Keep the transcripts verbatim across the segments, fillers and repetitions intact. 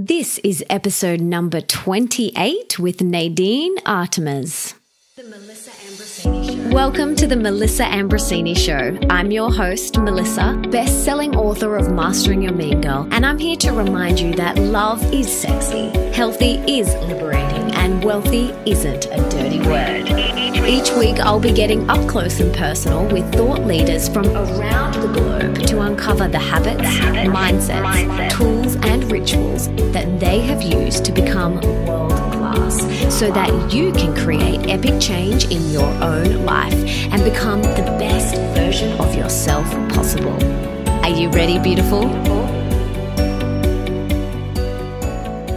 This is episode number twenty-eight with Nadine Artemis. The Melissa Ambrosini Show. Welcome to the Melissa Ambrosini Show. I'm your host, Melissa, best-selling author of Mastering Your Mean Girl, and I'm here to remind you that love is sexy, healthy is liberating, and wealthy isn't a dirty word. Each week, I'll be getting up close and personal with thought leaders from around the globe to uncover the habits, the habits mindsets, mindsets, tools, and rituals that they have used to become world-class so that you can create epic change in your own life and become the best version of yourself possible. Are you ready, beautiful?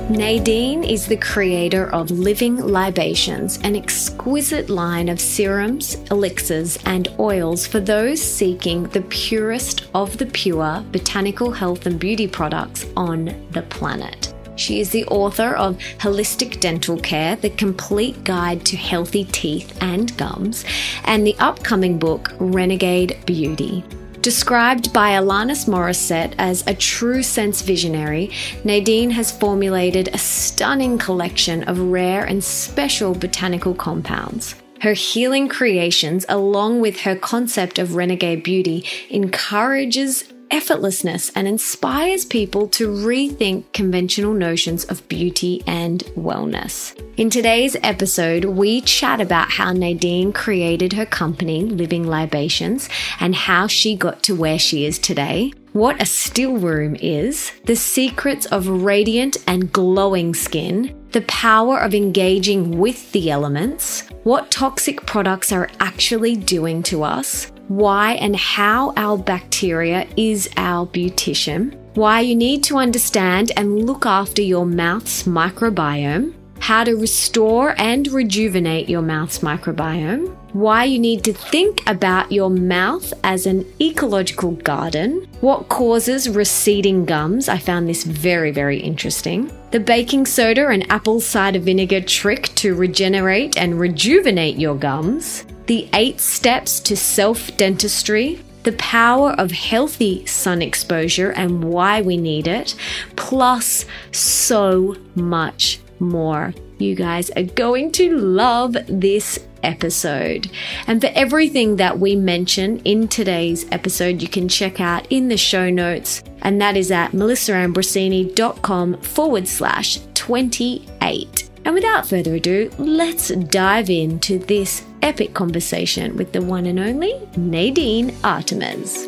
Nadine is the creator of Living Libations, an exquisite line of serums, elixirs, and oils for those seeking the purest of the pure botanical health and beauty products on the planet. She is the author of Holistic Dental Care: The Complete Guide to Healthy Teeth and Gums, and the upcoming book, Renegade Beauty. Described by Alanis Morissette as a true sense visionary, Nadine has formulated a stunning collection of rare and special botanical compounds. Her healing creations, along with her concept of renegade beauty, encourages effortlessness and inspires people to rethink conventional notions of beauty and wellness. In today's episode, we chat about how Nadine created her company, Living Libations, and how she got to where she is today, what a still room is, the secrets of radiant and glowing skin, the power of engaging with the elements, what toxic products are actually doing to us, why and how our bacteria is our beautician, why you need to understand and look after your mouth's microbiome, how to restore and rejuvenate your mouth's microbiome, why you need to think about your mouth as an ecological garden, what causes receding gums, I found this very, very interesting, the baking soda and apple cider vinegar trick to regenerate and rejuvenate your gums, the eight steps to self-dentistry, the power of healthy sun exposure and why we need it, plus so much more. You guys are going to love this episode. And for everything that we mention in today's episode, you can check out in the show notes, and that is at melissaambrosini.com forward slash 28. And without further ado, let's dive into this epic conversation with the one and only Nadine Artemis.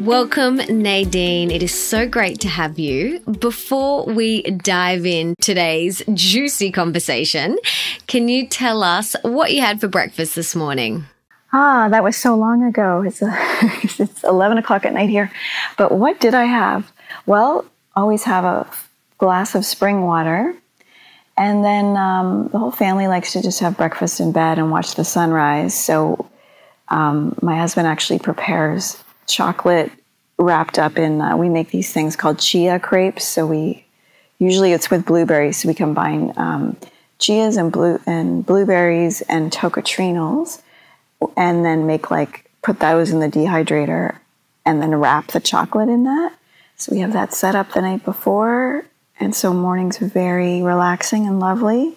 Welcome, Nadine. It is so great to have you. Before we dive in today's juicy conversation, can you tell us what you had for breakfast this morning? Ah, that was so long ago. It's, a, it's eleven o'clock at night here. But what did I have? Well, always have a glass of spring water. And then um, the whole family likes to just have breakfast in bed and watch the sunrise. So um, my husband actually prepares chocolate wrapped up in, uh, we make these things called chia crepes. So we, usually it's with blueberries. So we combine um, chias and, blue, and blueberries and tocotrienols, and then make like, put those in the dehydrator and then wrap the chocolate in that. So we have that set up the night before. And so morning's very relaxing and lovely.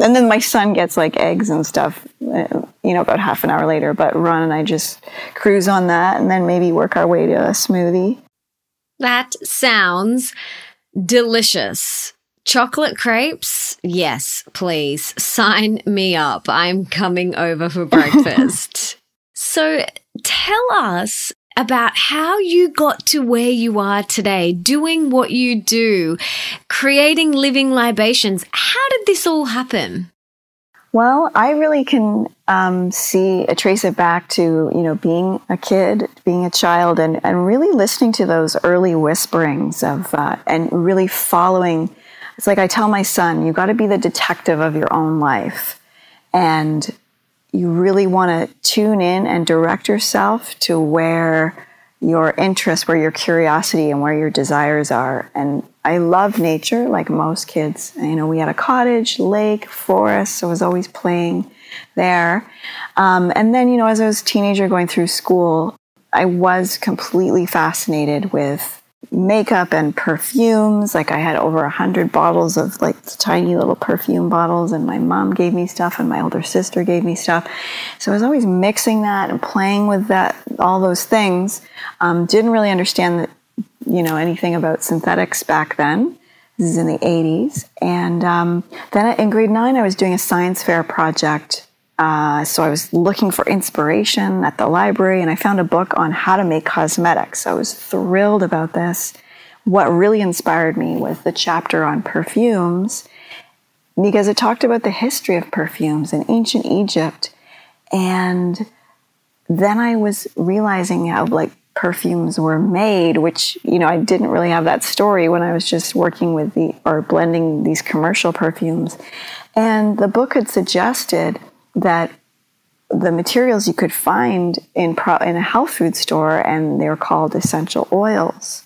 And then my son gets like eggs and stuff, you know, about half an hour later. But Ron and I just cruise on that and then maybe work our way to a smoothie. That sounds delicious. Chocolate crepes? Yes, please. Sign me up. I'm coming over for breakfast. So tell us about how you got to where you are today, doing what you do, creating Living Libations. How did this all happen? Well, I really can um, see, uh, trace it back to, you know, being a kid, being a child, and, and really listening to those early whisperings of, uh, and really following. It's like I tell my son, you got to be the detective of your own life. And you really want to tune in and direct yourself to where your interests, where your curiosity and where your desires are. And I love nature like most kids. You know, we had a cottage, lake, forest, so I was always playing there. Um, and then, you know, as I was a teenager going through school, I was completely fascinated with makeup and perfumes. Like I had over a hundred bottles of like tiny little perfume bottles, and my mom gave me stuff and my older sister gave me stuff. So I was always mixing that and playing with that, all those things. Um, didn't really understand that, you know, anything about synthetics back then. This is in the eighties. And um, then in grade nine, I was doing a science fair project. Uh, so I was looking for inspiration at the library, and I found a book on how to make cosmetics. So I was thrilled about this. What really inspired me was the chapter on perfumes, because it talked about the history of perfumes in ancient Egypt. And then I was realizing how like perfumes were made, which, you know, I didn't really have that story when I was just working with the, or blending these commercial perfumes. And the book had suggested that the materials you could find in, pro in a health food store, and they were called essential oils.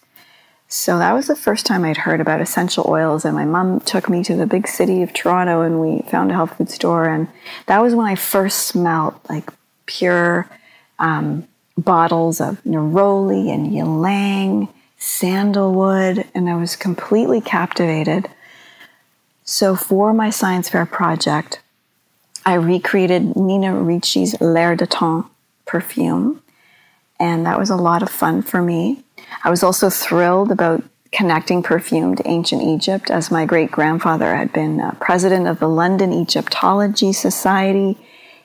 So that was the first time I'd heard about essential oils, and my mom took me to the big city of Toronto, and we found a health food store, and that was when I first smelled like pure um, bottles of neroli and ylang, sandalwood, and I was completely captivated. So for my science fair project, I recreated Nina Ricci's L'air de Temps perfume, and that was a lot of fun for me. I was also thrilled about connecting perfume to ancient Egypt, as my great-grandfather had been uh, president of the London Egyptology Society.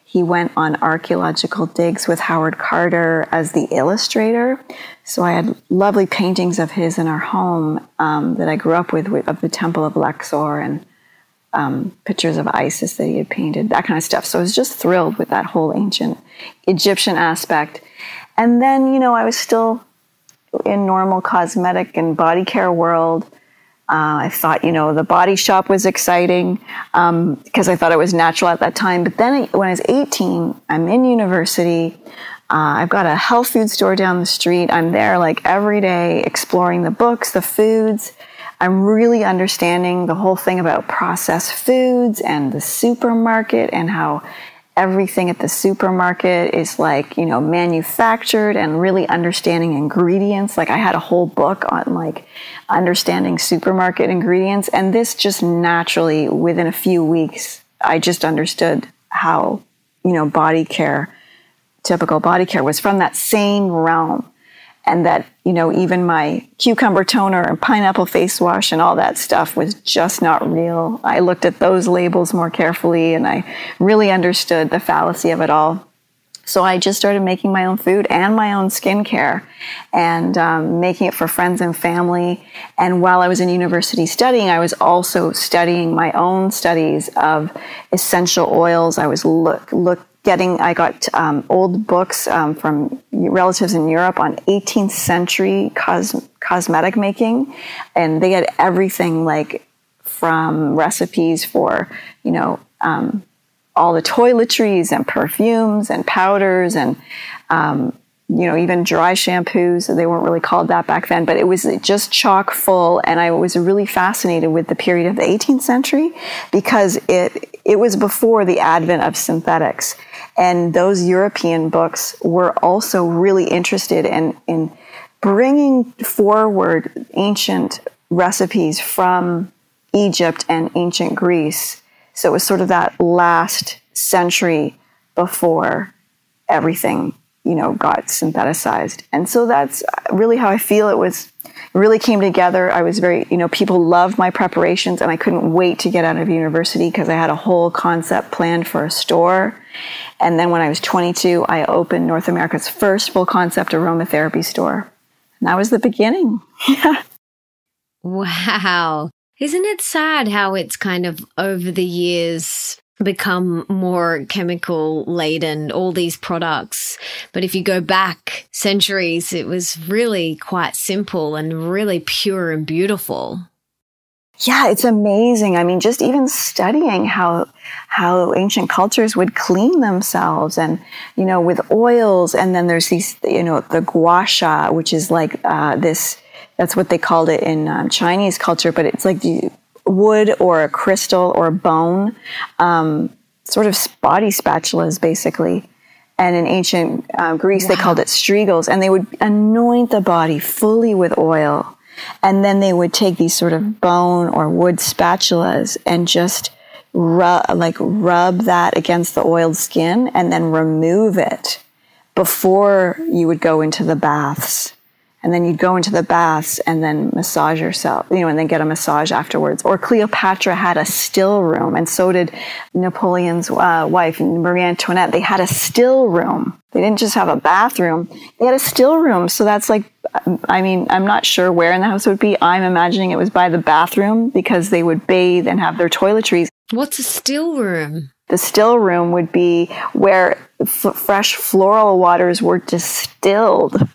He went on archaeological digs with Howard Carter as the illustrator. So I had lovely paintings of his in our home um, that I grew up with, of the Temple of Luxor, and Um, pictures of Isis that he had painted, that kind of stuff. So I was just thrilled with that whole ancient Egyptian aspect. And then, you know, I was still in normal cosmetic and body care world. Uh, I thought, you know, The Body Shop was exciting um, because I thought it was natural at that time. But then I, when I was eighteen, I'm in university. Uh, I've got a health food store down the street. I'm there like every day exploring the books, the foods. I'm really understanding the whole thing about processed foods and the supermarket, and how everything at the supermarket is like, you know, manufactured, and really understanding ingredients. Like I had a whole book on like understanding supermarket ingredients, and this just naturally within a few weeks, I just understood how, you know, body care, typical body care was from that same realm. And that, you know, even my cucumber toner and pineapple face wash and all that stuff was just not real. I looked at those labels more carefully, and I really understood the fallacy of it all. So I just started making my own food and my own skincare, and um, making it for friends and family. And while I was in university studying, I was also studying my own studies of essential oils. I was look, look, Getting, I got um, old books um, from relatives in Europe on eighteenth century cos cosmetic making, and they had everything like from recipes for, you know, um, all the toiletries and perfumes and powders and, um, you know, even dry shampoos. They weren't really called that back then, but it was just chock full, and I was really fascinated with the period of the eighteenth century because it it was before the advent of synthetics. And those European books were also really interested in, in bringing forward ancient recipes from Egypt and ancient Greece. So it was sort of that last century before everything, you know, got synthesized. And so that's really how I feel it was, really came together. I was very, you know, people loved my preparations, and I couldn't wait to get out of university because I had a whole concept planned for a store. And then when I was twenty-two, I opened North America's first full concept aromatherapy store. And that was the beginning. Yeah. Wow. Isn't it sad how it's kind of over the years become more chemical laden, all these products? But if you go back centuries, it was really quite simple and really pure and beautiful. Yeah, it's amazing. I mean, just even studying how how ancient cultures would clean themselves, and, you know, with oils. And then there's these, you know, the gua sha, which is like uh, this, that's what they called it in um, Chinese culture, but it's like the wood or a crystal or a bone, um, sort of body spatulas, basically. And in ancient uh, Greece, wow. they called it strigils. And they would anoint the body fully with oil. And then they would take these sort of bone or wood spatulas and just rub, like rub that against the oiled skin and then remove it before you would go into the baths. And then you'd go into the baths and then massage yourself, you know, and then get a massage afterwards. Or Cleopatra had a still room, and so did Napoleon's uh, wife, Marie Antoinette. They had a still room. They didn't just have a bathroom. They had a still room. So that's like, I mean, I'm not sure where in the house it would be. I'm imagining it was by the bathroom because they would bathe and have their toiletries. What's a still room? The still room would be where f- fresh floral waters were distilled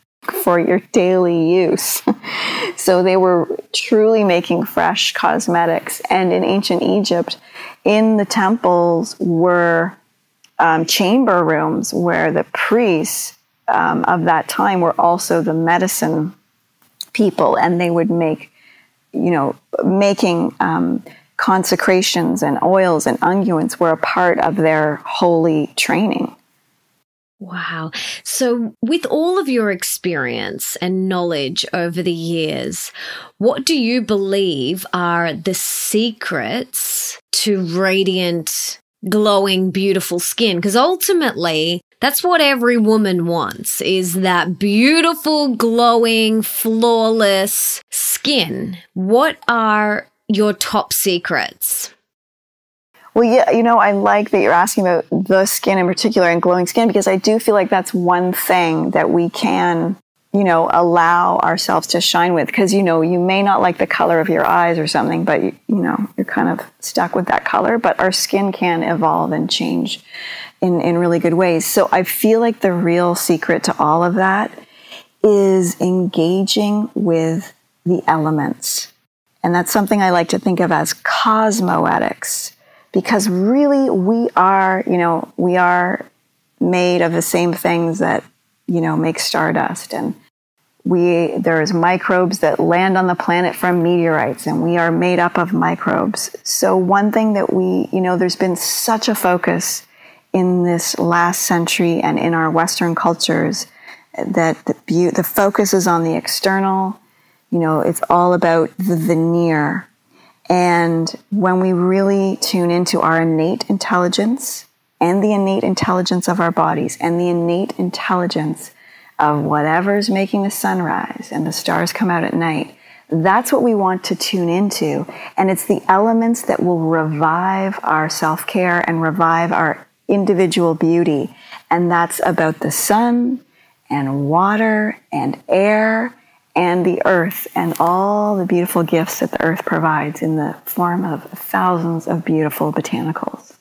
for your daily use. So they were truly making fresh cosmetics. And in ancient Egypt, in the temples were um, chamber rooms where the priests um, of that time were also the medicine people. And they would make, you know, making um, consecrations and oils and unguents were a part of their holy training. Wow. So with all of your experience and knowledge over the years, what do you believe are the secrets to radiant, glowing, beautiful skin? Because ultimately, that's what every woman wants, is that beautiful, glowing, flawless skin. What are your top secrets? Well, yeah, you know, I like that you're asking about the skin in particular and glowing skin, because I do feel like that's one thing that we can, you know, allow ourselves to shine with. Because, you know, you may not like the color of your eyes or something, but, you, you know, you're kind of stuck with that color. But our skin can evolve and change in, in really good ways. So I feel like the real secret to all of that is engaging with the elements. And that's something I like to think of as cosmoetics. Because really we are, you know, we are made of the same things that, you know, make stardust. And we, there's microbes that land on the planet from meteorites, and we are made up of microbes. So one thing that we, you know, there's been such a focus in this last century and in our Western cultures that the, be- the focus is on the external, you know, it's all about the veneer. And when we really tune into our innate intelligence and the innate intelligence of our bodies and the innate intelligence of whatever's making the sunrise and the stars come out at night, that's what we want to tune into. And it's the elements that will revive our self-care and revive our individual beauty. And that's about the sun and water and air and the earth and all the beautiful gifts that the earth provides in the form of thousands of beautiful botanicals.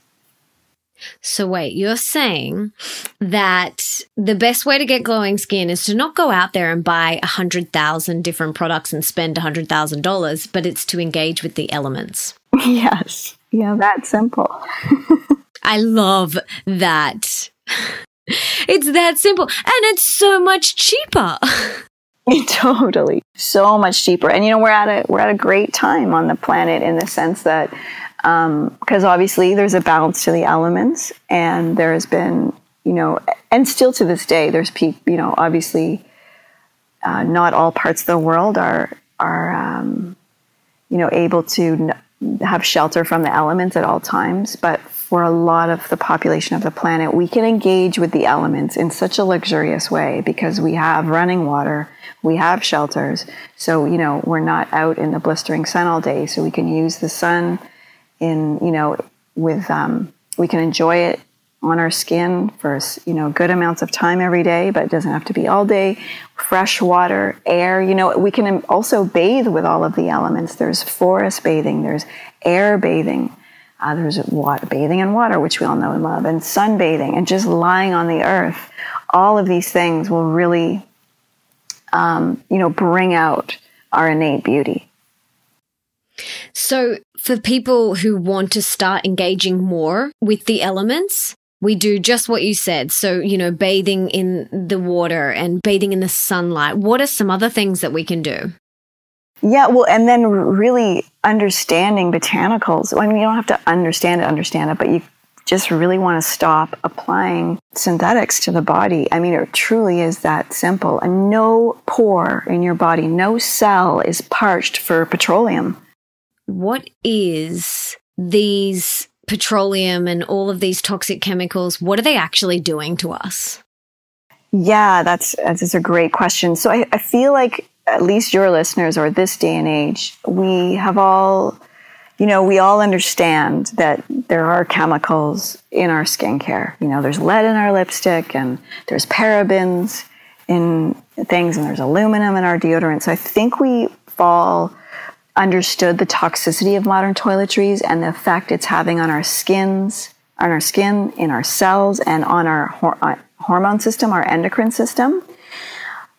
So wait, you're saying that the best way to get glowing skin is to not go out there and buy one hundred thousand different products and spend one hundred thousand dollars, but it's to engage with the elements. Yes. Yeah, that simple. I love that. It's that simple. And it's so much cheaper. Totally. So much cheaper. And, you know, we're at a, we're at a great time on the planet in the sense that, um, because obviously there's a balance to the elements, and there has been, you know, and still to this day, there's people, you know, obviously, uh, not all parts of the world are, are, um, you know, able to n- have shelter from the elements at all times. But for a lot of the population of the planet, we can engage with the elements in such a luxurious way because we have running water, we have shelters. So, you know, we're not out in the blistering sun all day. So we can use the sun in, you know, with, um, we can enjoy it on our skin for, you know, good amounts of time every day, but it doesn't have to be all day. Fresh water, air, you know, we can also bathe with all of the elements. There's forest bathing, there's air bathing. Uh, there's water, bathing in water, which we all know and love, and sunbathing, and just lying on the earth. All of these things will really, um, you know, bring out our innate beauty. So for people who want to start engaging more with the elements, we do just what you said. So, you know, bathing in the water and bathing in the sunlight. What are some other things that we can do? Yeah, well, and then really understanding botanicals. I mean, you don't have to understand it, understand it, but you just really want to stop applying synthetics to the body. I mean, it truly is that simple. And no pore in your body, no cell is parched for petroleum. What is these petroleum and all of these toxic chemicals, what are they actually doing to us? Yeah, that's, that's a great question. So I, I feel like at least your listeners, or this day and age, we have all... You know, we all understand that there are chemicals in our skincare. You know, there's lead in our lipstick, and there's parabens in things, and there's aluminum in our deodorant. So I think we've all understood the toxicity of modern toiletries and the effect it's having on our skins, on our skin, in our cells, and on our hor- uh, hormone system, our endocrine system.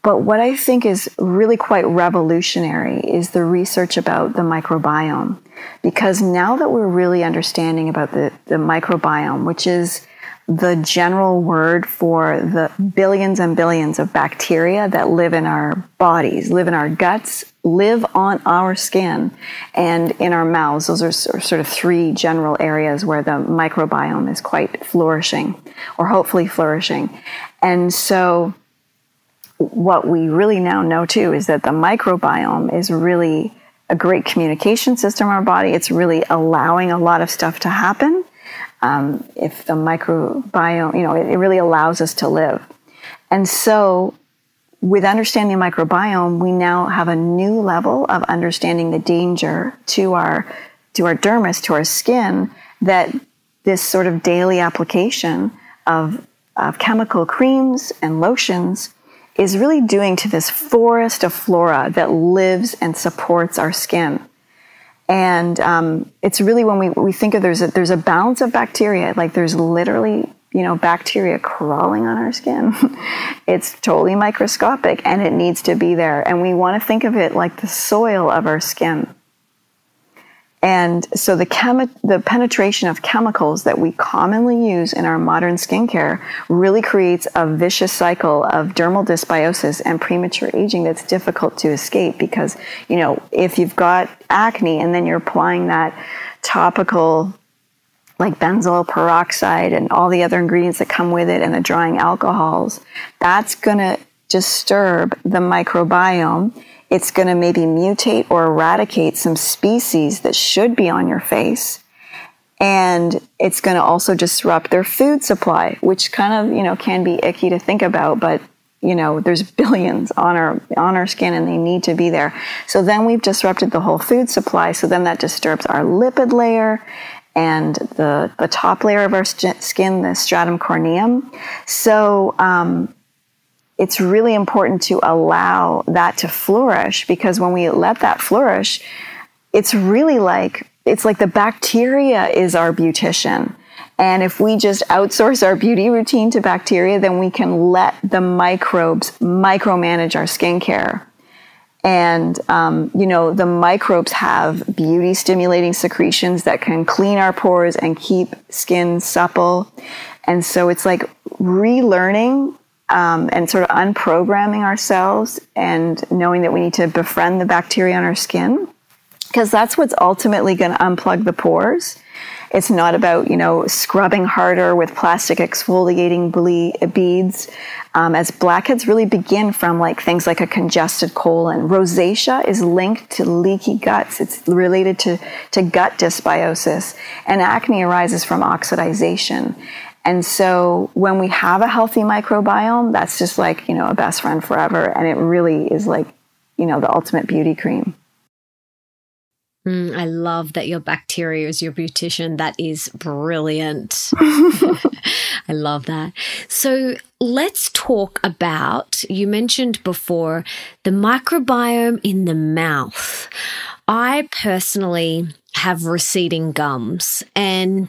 But what I think is really quite revolutionary is the research about the microbiome. Because now that we're really understanding about the, the microbiome, which is the general word for the billions and billions of bacteria that live in our bodies, live in our guts, live on our skin, and in our mouths. Those are sort of three general areas where the microbiome is quite flourishing, or hopefully flourishing. And so... what we really now know too is that the microbiome is really a great communication system in our body. It's really allowing a lot of stuff to happen. Um, if the microbiome, you know, it, it really allows us to live. And so with understanding the microbiome, we now have a new level of understanding the danger to our, to our dermis, to our skin, that this sort of daily application of, of chemical creams and lotions is really doing to this forest of flora that lives and supports our skin. And um, it's really when we, we think of there's a, there's a balance of bacteria, like there's literally, you know, bacteria crawling on our skin. It's totally microscopic, and it needs to be there. And we want to think of it like the soil of our skin. And so the chemi- the penetration of chemicals that we commonly use in our modern skincare really creates a vicious cycle of dermal dysbiosis and premature aging that's difficult to escape. Because, you know, if you've got acne and then you're applying that topical, like benzoyl peroxide and all the other ingredients that come with it and the drying alcohols, that's going to disturb the microbiome. It's going to maybe mutate or eradicate some species that should be on your face. And it's going to also disrupt their food supply, which kind of, you know, can be icky to think about, but you know, there's billions on our, on our skin, and they need to be there. So then we've disrupted the whole food supply. So then that disturbs our lipid layer and the, the top layer of our skin, the stratum corneum. So, um, it's really important to allow that to flourish, because when we let that flourish, it's really like, it's like the bacteria is our beautician. And if we just outsource our beauty routine to bacteria, then we can let the microbes micromanage our skincare. And, um, you know, the microbes have beauty stimulating secretions that can clean our pores and keep skin supple. And so it's like relearning Um, and sort of unprogramming ourselves and knowing that we need to befriend the bacteria on our skin, because that's what's ultimately going to unplug the pores. It's not about, you know, scrubbing harder with plastic exfoliating ble- beads, um, as blackheads really begin from like things like a congested colon. Rosacea is linked to leaky guts. It's related to, to gut dysbiosis, and acne arises from oxidization. And so when we have a healthy microbiome, that's just like, you know, a best friend forever. And it really is like, you know, the ultimate beauty cream. Mm, I love that your bacteria is your beautician. That is brilliant. I love that. So let's talk about, you mentioned before, the microbiome in the mouth. I personally have receding gums, and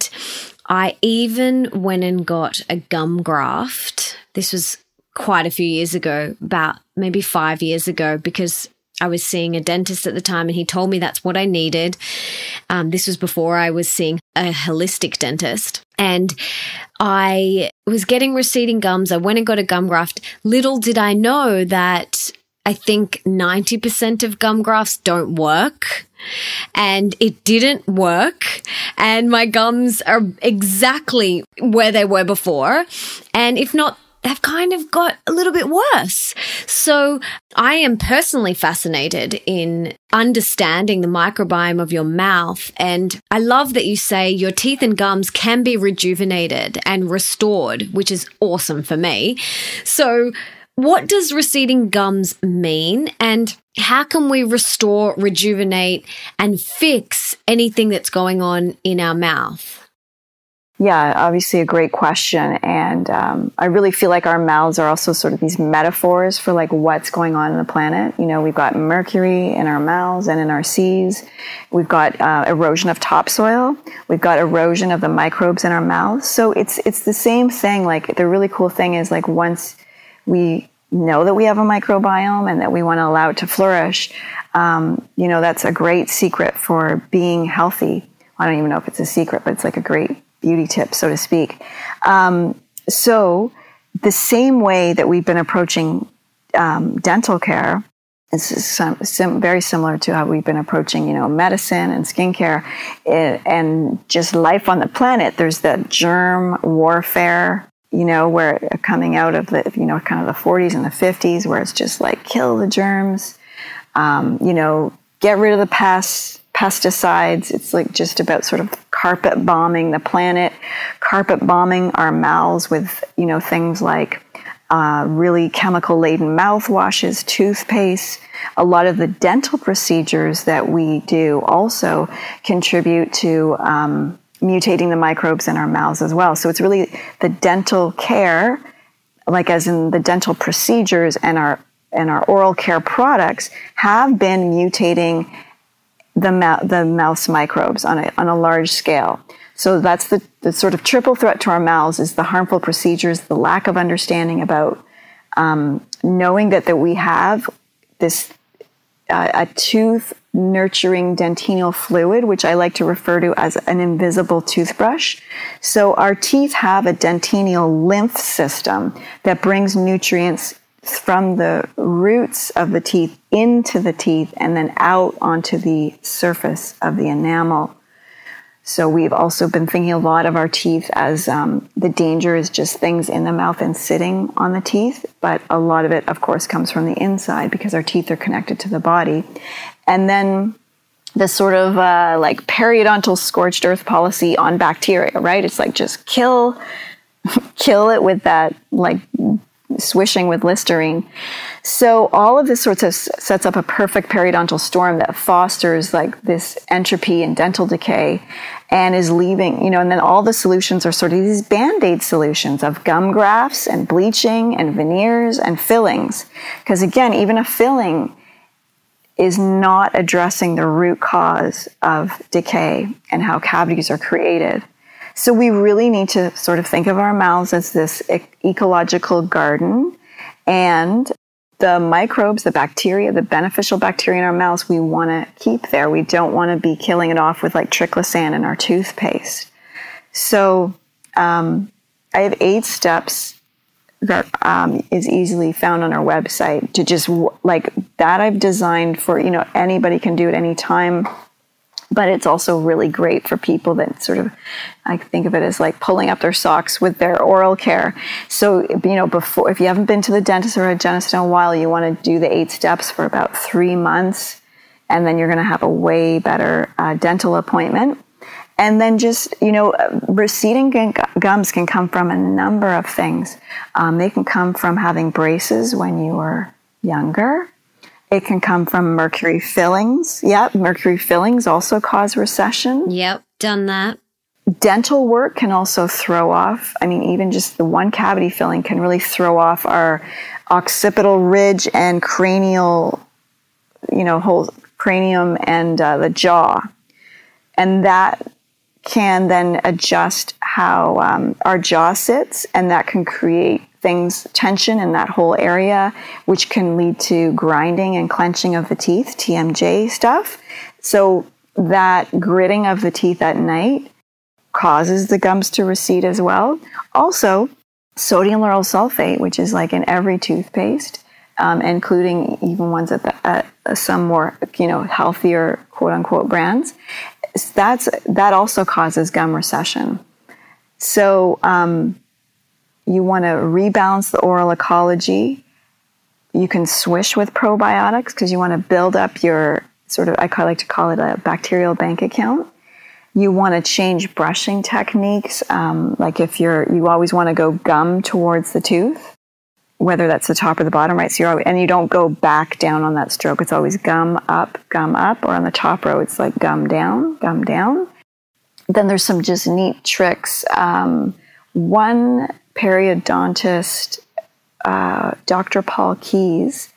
I even went and got a gum graft. This was quite a few years ago, about maybe five years ago, because I was seeing a dentist at the time and he told me that's what I needed. Um, this was before I was seeing a holistic dentist. And I was getting receding gums. I went and got a gum graft. Little did I know that I think ninety percent of gum grafts don't work. And it didn't work. And my gums are exactly where they were before. And if not, they've kind of got a little bit worse. So I am personally fascinated in understanding the microbiome of your mouth. And I love that you say your teeth and gums can be rejuvenated and restored, which is awesome for me. So what does receding gums mean? And how can we restore, rejuvenate, and fix anything that's going on in our mouth? Yeah, obviously a great question. And um, I really feel like our mouths are also sort of these metaphors for like what's going on in the planet. You know, we've got mercury in our mouths and in our seas. We've got uh, erosion of topsoil. We've got erosion of the microbes in our mouths. So it's, it's the same thing. Like the really cool thing is like once we know that we have a microbiome and that we want to allow it to flourish, um, you know, that's a great secret for being healthy. I don't even know if it's a secret, but it's like a great beauty tip, so to speak. Um, so the same way that we've been approaching um, dental care is some, some, very similar to how we've been approaching, you know, medicine and skincare it, and just life on the planet. There's that germ warfare, you know, where coming out of the, you know, kind of the forties and the fifties, where it's just like kill the germs, um, you know, get rid of the pests. Pesticides. It's like just about sort of carpet bombing the planet, carpet bombing our mouths with, you know, things like uh, really chemical laden mouthwashes, toothpaste. A lot of the dental procedures that we do also contribute to um, mutating the microbes in our mouths as well. So it's really the dental care, like as in the dental procedures and our, and our oral care products have been mutating the mouth, the mouth's microbes on a, on a large scale. So that's the, the sort of triple threat to our mouths is the harmful procedures, the lack of understanding about um, knowing that, that we have this, uh, a tooth nurturing dentinial fluid, which I like to refer to as an invisible toothbrush. So our teeth have a dentinial lymph system that brings nutrients from the roots of the teeth into the teeth and then out onto the surface of the enamel. So we've also been thinking a lot of our teeth as um, the danger is just things in the mouth and sitting on the teeth. But a lot of it, of course, comes from the inside because our teeth are connected to the body. And then the sort of uh, like periodontal scorched earth policy on bacteria, right? It's like just kill, kill it with that like swishing with Listerine. So all of this sorts of sets up a perfect periodontal storm that fosters like this entropy and dental decay and is leaving, you know, and then all the solutions are sort of these band-aid solutions of gum grafts and bleaching and veneers and fillings. Because again, even a filling is not addressing the root cause of decay and how cavities are created. So we really need to sort of think of our mouths as this ec ecological garden, and the microbes, the bacteria, the beneficial bacteria in our mouths, we want to keep there. We don't want to be killing it off with like triclosan in our toothpaste. So um, I have eight steps that um, is easily found on our website to just like that I've designed for, you know, anybody can do it any time. But it's also really great for people that sort of, I think of it as like pulling up their socks with their oral care. So, you know, before, if you haven't been to the dentist or a dentist in a while, you want to do the eight steps for about three months. And then you're going to have a way better uh, dental appointment. And then just, you know, receding gums can come from a number of things. Um, they can come from having braces when you were younger. It can come from mercury fillings. Yep, mercury fillings also cause recession. Yep, done that. Dental work can also throw off. I mean, even just the one cavity filling can really throw off our occipital ridge and cranial, you know, whole cranium and uh, the jaw. And that can then adjust how um, our jaw sits, and that can create things, tension in that whole area, which can lead to grinding and clenching of the teeth, T M J stuff. So that gritting of the teeth at night causes the gums to recede as well. Also, sodium lauryl sulfate, which is like in every toothpaste, um, including even ones at, the, at some more, you know, healthier, quote unquote, brands. That's, that also causes gum recession. So um, you want to rebalance the oral ecology. You can swish with probiotics because you want to build up your sort of, I like to call it a bacterial bank account. You want to change brushing techniques. Um, like if you're, you always want to go gum towards the tooth, whether that's the top or the bottom, right? So you're always, and you don't go back down on that stroke. It's always gum up, gum up, or on the top row, it's like gum down, gum down. Then there's some just neat tricks. Um, one periodontist, uh, Doctor Paul Keyes,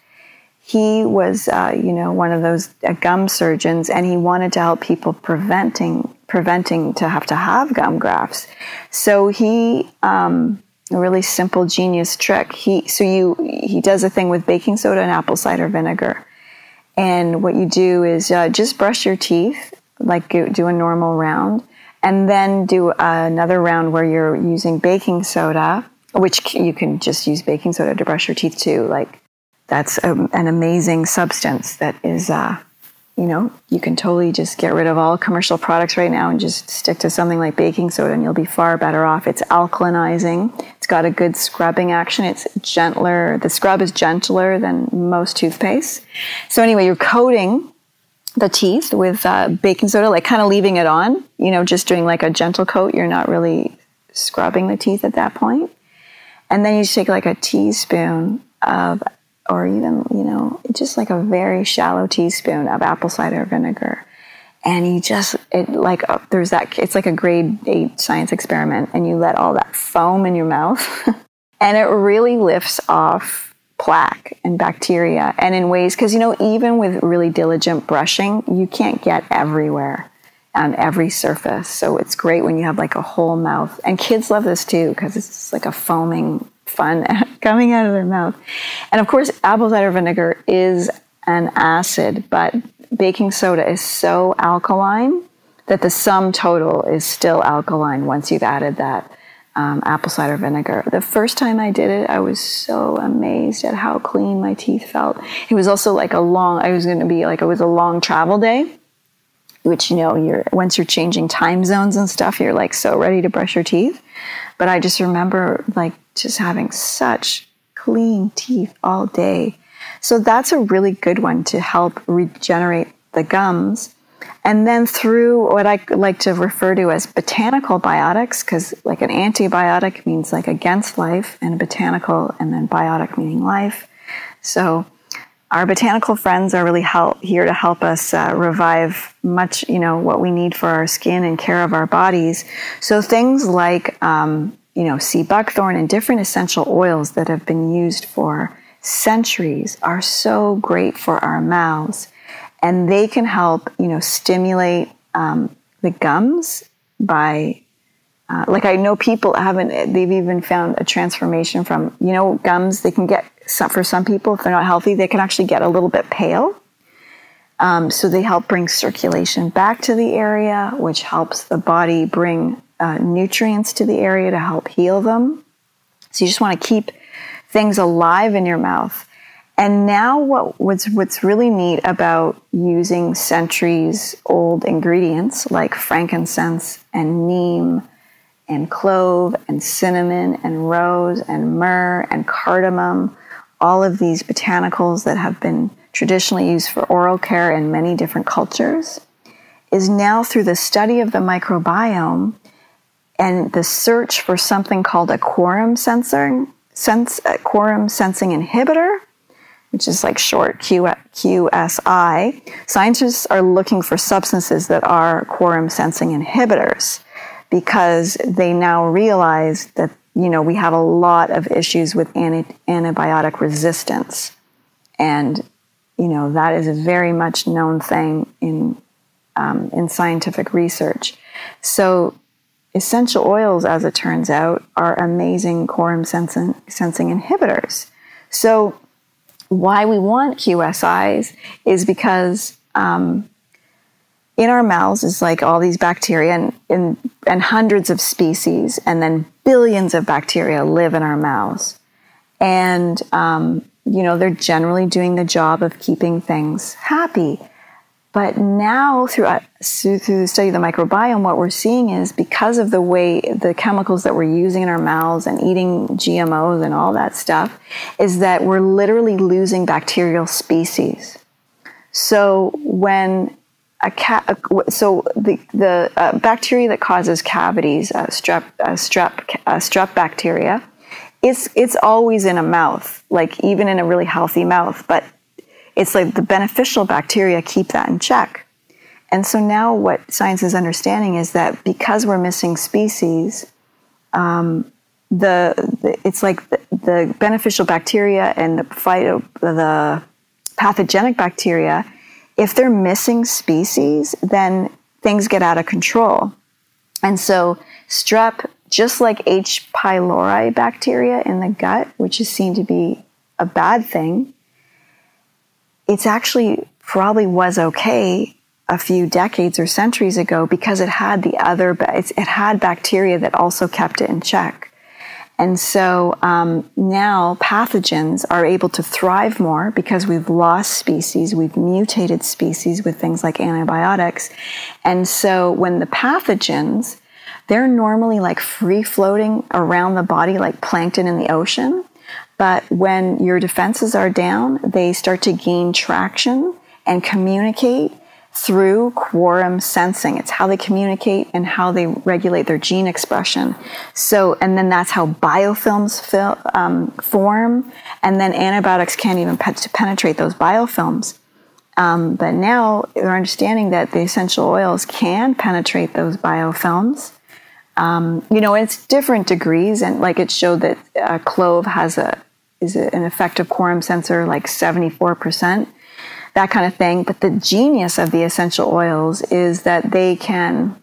he was, uh, you know, one of those uh, gum surgeons, and he wanted to help people preventing preventing to have to have gum grafts. So he, um, a really simple genius trick. He so you he does a thing with baking soda and apple cider vinegar, and what you do is uh, just brush your teeth like do a normal round, and then do uh, another round where you're using baking soda, which you can just use baking soda to brush your teeth too, like. That's a, an amazing substance that is, uh, you know, you can totally just get rid of all commercial products right now and just stick to something like baking soda and you'll be far better off. It's alkalinizing. It's got a good scrubbing action. It's gentler. The scrub is gentler than most toothpaste. So anyway, you're coating the teeth with uh, baking soda, like kind of leaving it on, you know, just doing like a gentle coat. You're not really scrubbing the teeth at that point. And then you just take like a teaspoon of or even, you know, just like a very shallow teaspoon of apple cider vinegar. And you just, it like, oh, there's that, it's like a grade eight science experiment, and you let all that foam in your mouth. And it really lifts off plaque and bacteria. And in ways, because, you know, even with really diligent brushing, you can't get everywhere on every surface. So it's great when you have like a whole mouth. And kids love this too, because it's like a foaming fun coming out of their mouth. And of course, apple cider vinegar is an acid, but baking soda is so alkaline that the sum total is still alkaline once you've added that um, apple cider vinegar. The first time I did it, I was so amazed at how clean my teeth felt. It was also like a long, I was going to be like, it was a long travel day, which, you know, you're once you're changing time zones and stuff, you're like so ready to brush your teeth. But I just remember like just having such clean teeth all day. So that's a really good one to help regenerate the gums. And then through what I like to refer to as botanical biotics, because like an antibiotic means like against life, and botanical and then biotic meaning life. So our botanical friends are really help, here to help us uh, revive much, you know, what we need for our skin and care of our bodies. So things like, um, you know, sea buckthorn and different essential oils that have been used for centuries are so great for our mouths. And they can help, you know, stimulate um, the gums by, uh, like I know people haven't, they've even found a transformation from, you know, gums, they can get, some, for some people, if they're not healthy, they can actually get a little bit pale. Um, so they help bring circulation back to the area, which helps the body bring uh, nutrients to the area to help heal them. So you just want to keep things alive in your mouth. And now what, what's, what's really neat about using centuries-old ingredients like frankincense and neem and clove and cinnamon and rose and myrrh and cardamom, all of these botanicals that have been traditionally used for oral care in many different cultures, is now through the study of the microbiome and the search for something called a quorum sensing, sense, a quorum sensing inhibitor, which is like short Q S I. Scientists are looking for substances that are quorum sensing inhibitors, because they now realize that, you know, we have a lot of issues with anti antibiotic resistance. And, you know, that is a very much known thing in, um, in scientific research. So essential oils, as it turns out, are amazing quorum sensing, sensing inhibitors. So why we want Q S Is is because um, in our mouths is like all these bacteria and, and, and hundreds of species, and then billions of bacteria live in our mouths. And um, You know, they're generally doing the job of keeping things happy. But now through, uh, through the study of the microbiome, what we're seeing is because of the way the chemicals that we're using in our mouths and eating G M Os and all that stuff, is that we're literally losing bacterial species. So when a cat, so the, the uh, bacteria that causes cavities, uh, strep, uh, strep, uh, strep bacteria, it's, it's always in a mouth, like even in a really healthy mouth, but it's like the beneficial bacteria keep that in check. And so now what science is understanding is that because we're missing species, um, the, the it's like the, the beneficial bacteria and the phyto, the pathogenic bacteria, if they're missing species, then things get out of control. And so strep, just like H. pylori bacteria in the gut, which is seen to be a bad thing, it's actually probably was okay a few decades or centuries ago because it had the other, it had bacteria that also kept it in check. And so um, now pathogens are able to thrive more because we've lost species, we've mutated species with things like antibiotics. And so when the pathogens, they're normally like free floating around the body like plankton in the ocean. But when your defenses are down, they start to gain traction and communicate through quorum sensing. It's how they communicate and how they regulate their gene expression. So, and then that's how biofilms fil um, form, and then antibiotics can't even pe to penetrate those biofilms. Um, but now they're understanding that the essential oils can penetrate those biofilms. Um, you know, it's different degrees, and like it showed that uh, clove has a is an effective quorum sensor like seventy-four percent, that kind of thing. But the genius of the essential oils is that they can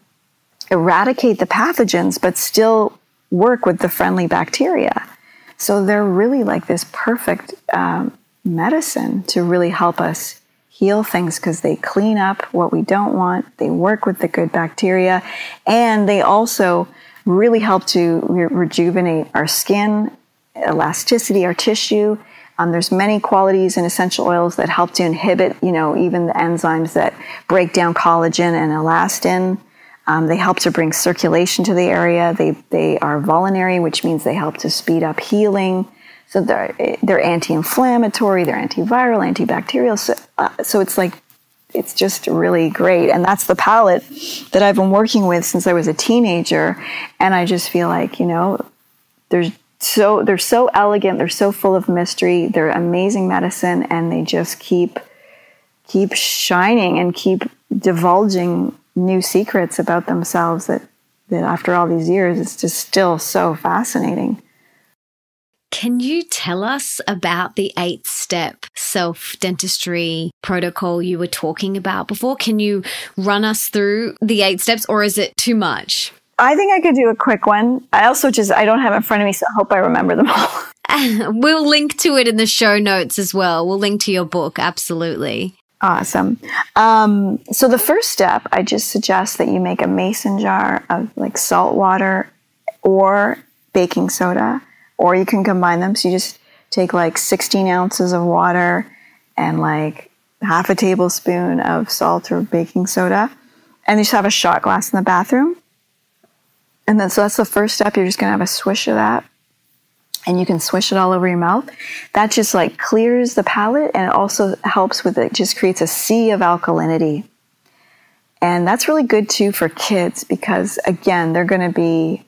eradicate the pathogens but still work with the friendly bacteria. So they're really like this perfect um, medicine to really help us heal things, because they clean up what we don't want, they work with the good bacteria, and they also really help to re rejuvenate our skin, elasticity, our tissue. Um, there's many qualities in essential oils that help to inhibit, you know, even the enzymes that break down collagen and elastin. Um, they help to bring circulation to the area. They, they are voluntary, which means they help to speed up healing. So they're, they're anti-inflammatory, they're antiviral, antibacterial. So, uh, so it's like, it's just really great. And that's the palette that I've been working with since I was a teenager. And I just feel like, you know, they're so, they're so elegant, they're so full of mystery, they're amazing medicine, and they just keep, keep shining and keep divulging new secrets about themselves that, that after all these years, it's just still so fascinating. Can you tell us about the eight-step self-dentistry protocol you were talking about before? Can you run us through the eight steps, or is it too much? I think I could do a quick one. I also just, I don't have it in front of me, so I hope I remember them all. We'll link to it in the show notes as well. We'll link to your book, absolutely. Awesome. Um, so the first step, I just suggest that you make a mason jar of like salt water or baking soda, or you can combine them. So you just take like sixteen ounces of water and like half a tablespoon of salt or baking soda, and you just have a shot glass in the bathroom. And then, so that's the first step. You're just gonna have a swish of that, and you can swish it all over your mouth. That just like clears the palate, and it also helps with, it just creates a sea of alkalinity. And that's really good too for kids, because again, they're gonna be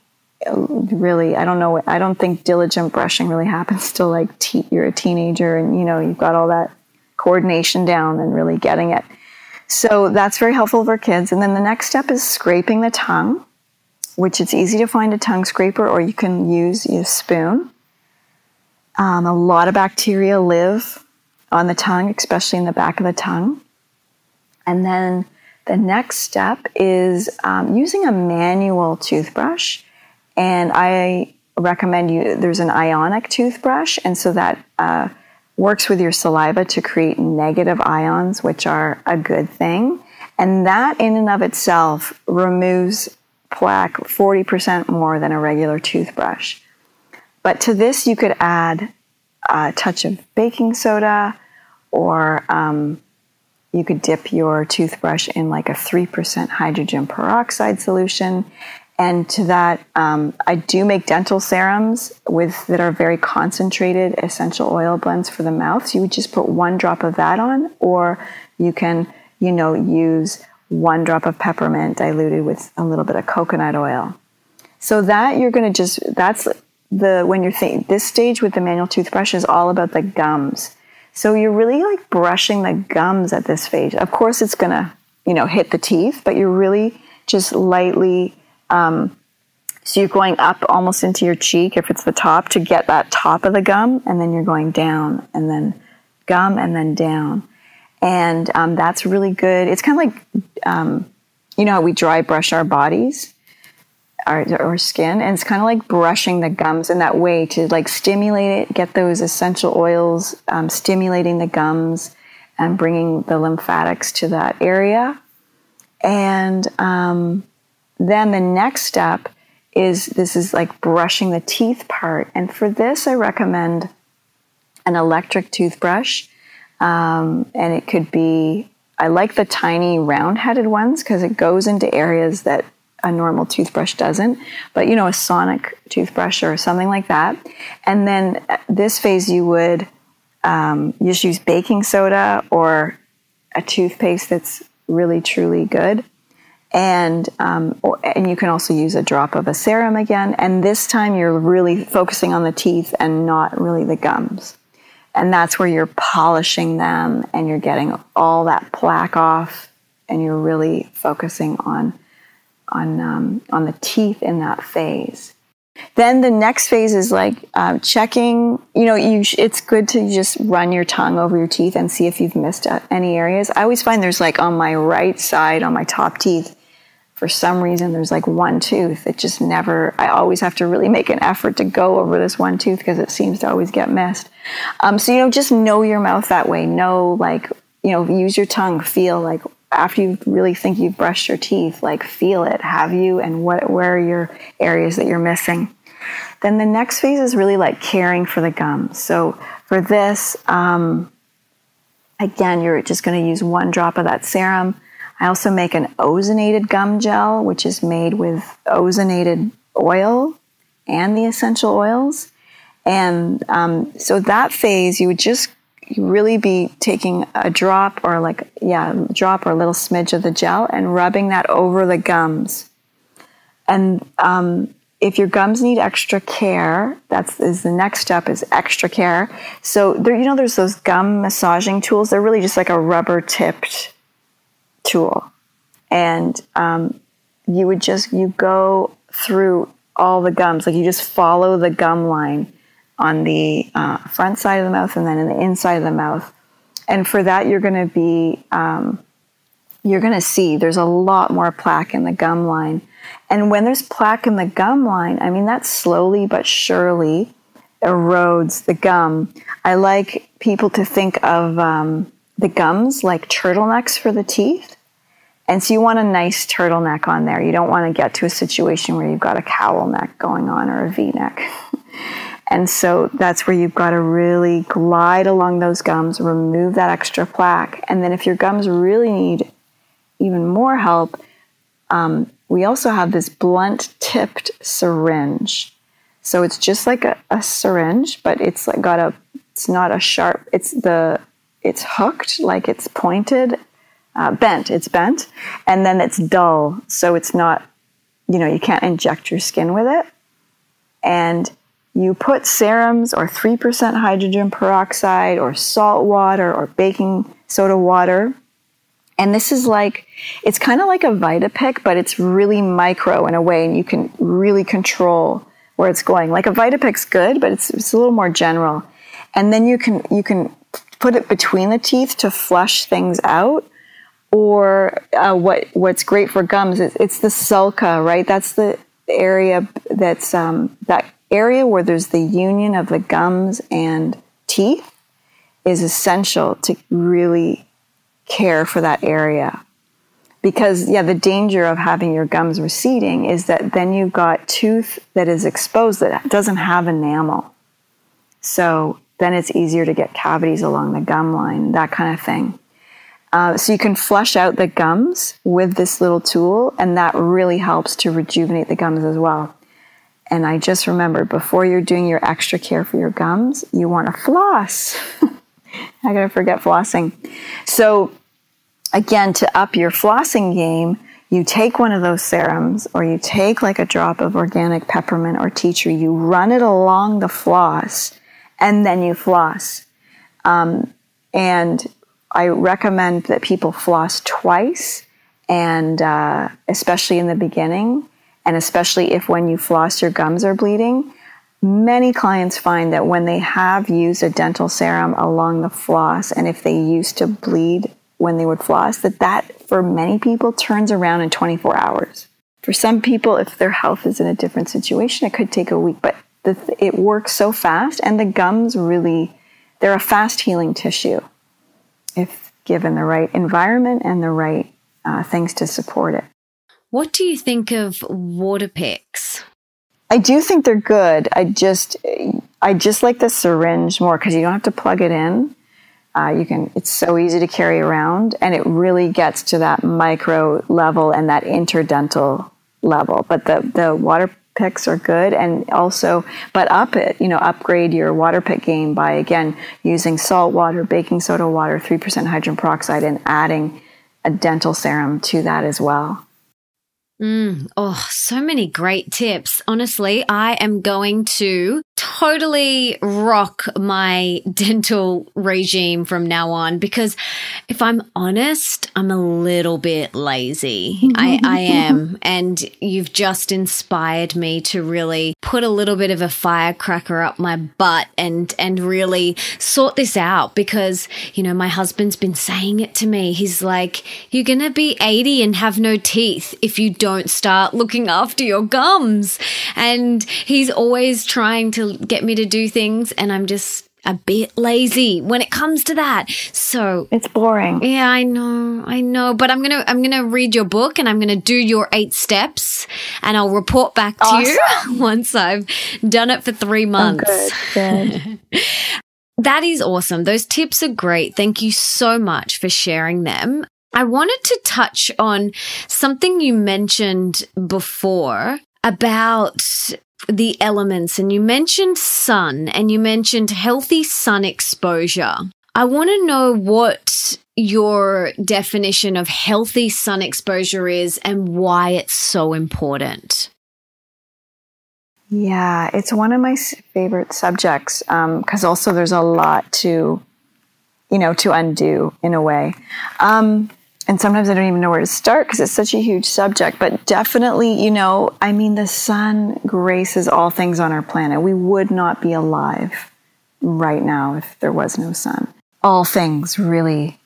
really, I don't know, I don't think diligent brushing really happens till like te you're a teenager, and you know, you've got all that coordination down and really getting it. So that's very helpful for kids. And then the next step is scraping the tongue, which it's easy to find a tongue scraper, or you can use a spoon. Um, a lot of bacteria live on the tongue, especially in the back of the tongue. And then the next step is um, using a manual toothbrush. And I recommend you, there's an ionic toothbrush, and so that uh, works with your saliva to create negative ions, which are a good thing. And that in and of itself removes plaque forty percent more than a regular toothbrush. But to this, you could add a touch of baking soda, or um, you could dip your toothbrush in like a three percent hydrogen peroxide solution. And to that, um, I do make dental serums with that are very concentrated essential oil blends for the mouth. So you would just put one drop of that on, or you can, you know, use one drop of peppermint diluted with a little bit of coconut oil. So that you're going to just, that's the, when you're thinking, this stage with the manual toothbrush is all about the gums. So you're really like brushing the gums at this phase. Of course it's going to, you know, hit the teeth, but you're really just lightly, um, so you're going up almost into your cheek if it's the top to get that top of the gum, and then you're going down and then gum and then down. And um, that's really good. It's kind of like, um, you know, how we dry brush our bodies. Our, our skin, and it's kind of like brushing the gums in that way to like stimulate it, get those essential oils um, stimulating the gums and bringing the lymphatics to that area. And um, then the next step is, this is like brushing the teeth part, and for this I recommend an electric toothbrush, um, and it could be, I like the tiny round-headed ones because it goes into areas that a normal toothbrush doesn't, but you know, a sonic toothbrush or something like that. And then this phase you would um, just use baking soda or a toothpaste that's really truly good. And, um, or, and you can also use a drop of a serum again. And this time you're really focusing on the teeth and not really the gums. And that's where you're polishing them and you're getting all that plaque off and you're really focusing on on um, on the teeth in that phase. Then the next phase is like uh, checking, you know, you sh it's good to just run your tongue over your teeth and see if you've missed any areas. I always find there's like on my right side, on my top teeth, for some reason there's like one tooth that just never, I always have to really make an effort to go over this one tooth because it seems to always get missed. Um, so, you know, just know your mouth that way. Know, like, you know, use your tongue, feel like, after you really think you've brushed your teeth, like feel it, have you, and what, where are your areas that you're missing? Then the next phase is really like caring for the gums. So for this, um, again, you're just going to use one drop of that serum. I also make an ozonated gum gel, which is made with ozonated oil and the essential oils. And um, so that phase, you would just you really be taking a drop or like, yeah, drop or a little smidge of the gel and rubbing that over the gums. And um, if your gums need extra care, that's is the next step is extra care. So there, you know, there's those gum massaging tools. They're really just like a rubber tipped tool. And um, you would just, you go through all the gums. Like you just follow the gum line on the uh, front side of the mouth and then in the inside of the mouth. And for that, you're going to be, um, you're going to see there's a lot more plaque in the gum line. And when there's plaque in the gum line, I mean, that slowly but surely erodes the gum. I like people to think of um, the gums like turtlenecks for the teeth. And so you want a nice turtleneck on there. You don't want to get to a situation where you've got a cowl neck going on or a V-neck. And so that's where you've got to really glide along those gums, remove that extra plaque. And then if your gums really need even more help, um, we also have this blunt tipped syringe. So it's just like a, a syringe, but it's like got a, it's not a sharp, it's the, it's hooked, like it's pointed, uh, bent, it's bent. And then it's dull. So it's not, you know, you can't inject your skin with it. And you put serums or three percent hydrogen peroxide or salt water or baking soda water. And this is like, it's kind of like a Vitapic, but it's really micro in a way, and you can really control where it's going. Like a Vitapic's good, but it's, it's a little more general. And then you can, you can put it between the teeth to flush things out. Or uh, what, what's great for gums is it's the sulca, right? That's the area that's, um, that area where there's the union of the gums and teeth is essential to really care for that area. Because, yeah, the danger of having your gums receding is that then you've got tooth that is exposed that doesn't have enamel. So then it's easier to get cavities along the gum line, that kind of thing. Uh, so you can flush out the gums with this little tool, and that really helps to rejuvenate the gums as well. And I just remembered, before you're doing your extra care for your gums, you want to floss. I'm going to forget flossing. So again, to up your flossing game, you take one of those serums, or you take like a drop of organic peppermint or tea tree, you run it along the floss, and then you floss. Um, and I recommend that people floss twice, and uh, especially in the beginning, and especially if when you floss your gums are bleeding. Many clients find that when they have used a dental serum along the floss, and if they used to bleed when they would floss, that that for many people turns around in twenty-four hours. For some people, if their health is in a different situation, it could take a week, but the, it works so fast, and the gums really, they're a fast healing tissue if given the right environment and the right uh, things to support it. What do you think of water picks? I do think they're good. I just, I just like the syringe more because you don't have to plug it in. Uh, you can, it's so easy to carry around, and it really gets to that micro level and that interdental level. But the, the water picks are good, and also, but up it, you know, upgrade your water pick game by, again, using salt water, baking soda water, three percent hydrogen peroxide, and adding a dental serum to that as well. Mm, oh, so many great tips. Honestly, I am going to totally rock my dental regime from now on, because if I'm honest, I'm a little bit lazy. I, I am. And you've just inspired me to really put a little bit of a firecracker up my butt and, and really sort this out, because, you know, my husband's been saying it to me. He's like, you're going to be eighty and have no teeth if you don't Don't start looking after your gums. And he's always trying to get me to do things, and I'm just a bit lazy when it comes to that. So it's boring. Yeah, I know. I know. But I'm going to I'm going to read your book, and I'm going to do your eight steps, and I'll report back to awesome. you once I've done it for three months. Oh, good, good. That is awesome. Those tips are great. Thank you so much for sharing them. I wanted to touch on something you mentioned before about the elements, and you mentioned sun, and you mentioned healthy sun exposure. I want to know what your definition of healthy sun exposure is and why it's so important. Yeah, it's one of my favorite subjects, um, 'cause also there's a lot to, you know, to undo in a way. Um, And sometimes I don't even know where to start because it's such a huge subject. But definitely, you know, I mean, the sun graces all things on our planet. We would not be alive right now if there was no sun. All things, really,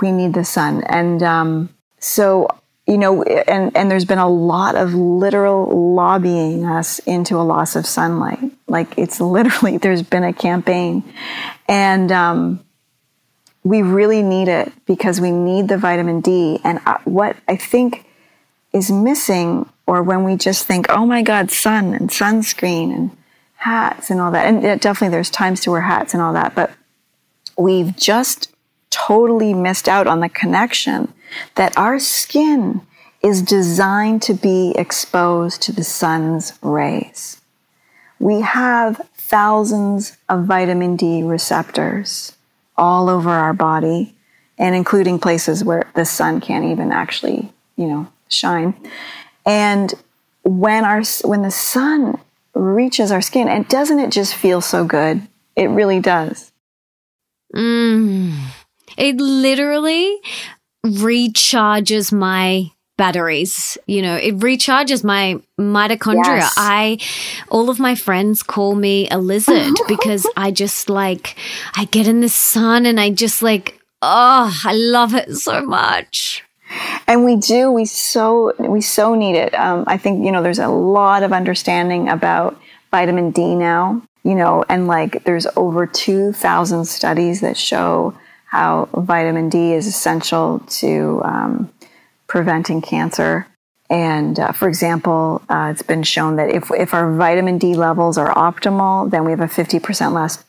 we need the sun. And um, so, you know, and, and there's been a lot of literal lobbying us into a loss of sunlight. Like, it's literally, there's been a campaign. And um we really need it because we need the vitamin D. And what I think is missing, or when we just think, oh my God, sun and sunscreen and hats and all that. And definitely there's times to wear hats and all that, but we've just totally missed out on the connection that our skin is designed to be exposed to the sun's rays. We have thousands of vitamin D receptors all over our body, and including places where the sun can't even actually, you know, shine. And when our, when the sun reaches our skin, and doesn't it just feel so good? It really does. Mm. It literally recharges my batteries, you know, it recharges my mitochondria. Yes. I, all of my friends call me a lizard because I just like, I get in the sun and I just like, oh, I love it so much. And we do, we so, we so need it. Um, I think, you know, there's a lot of understanding about vitamin D now, you know, and like there's over two thousand studies that show how vitamin D is essential to, um, preventing cancer. And uh, for example, uh, it's been shown that if, if our vitamin D levels are optimal, then we have a fifty percent less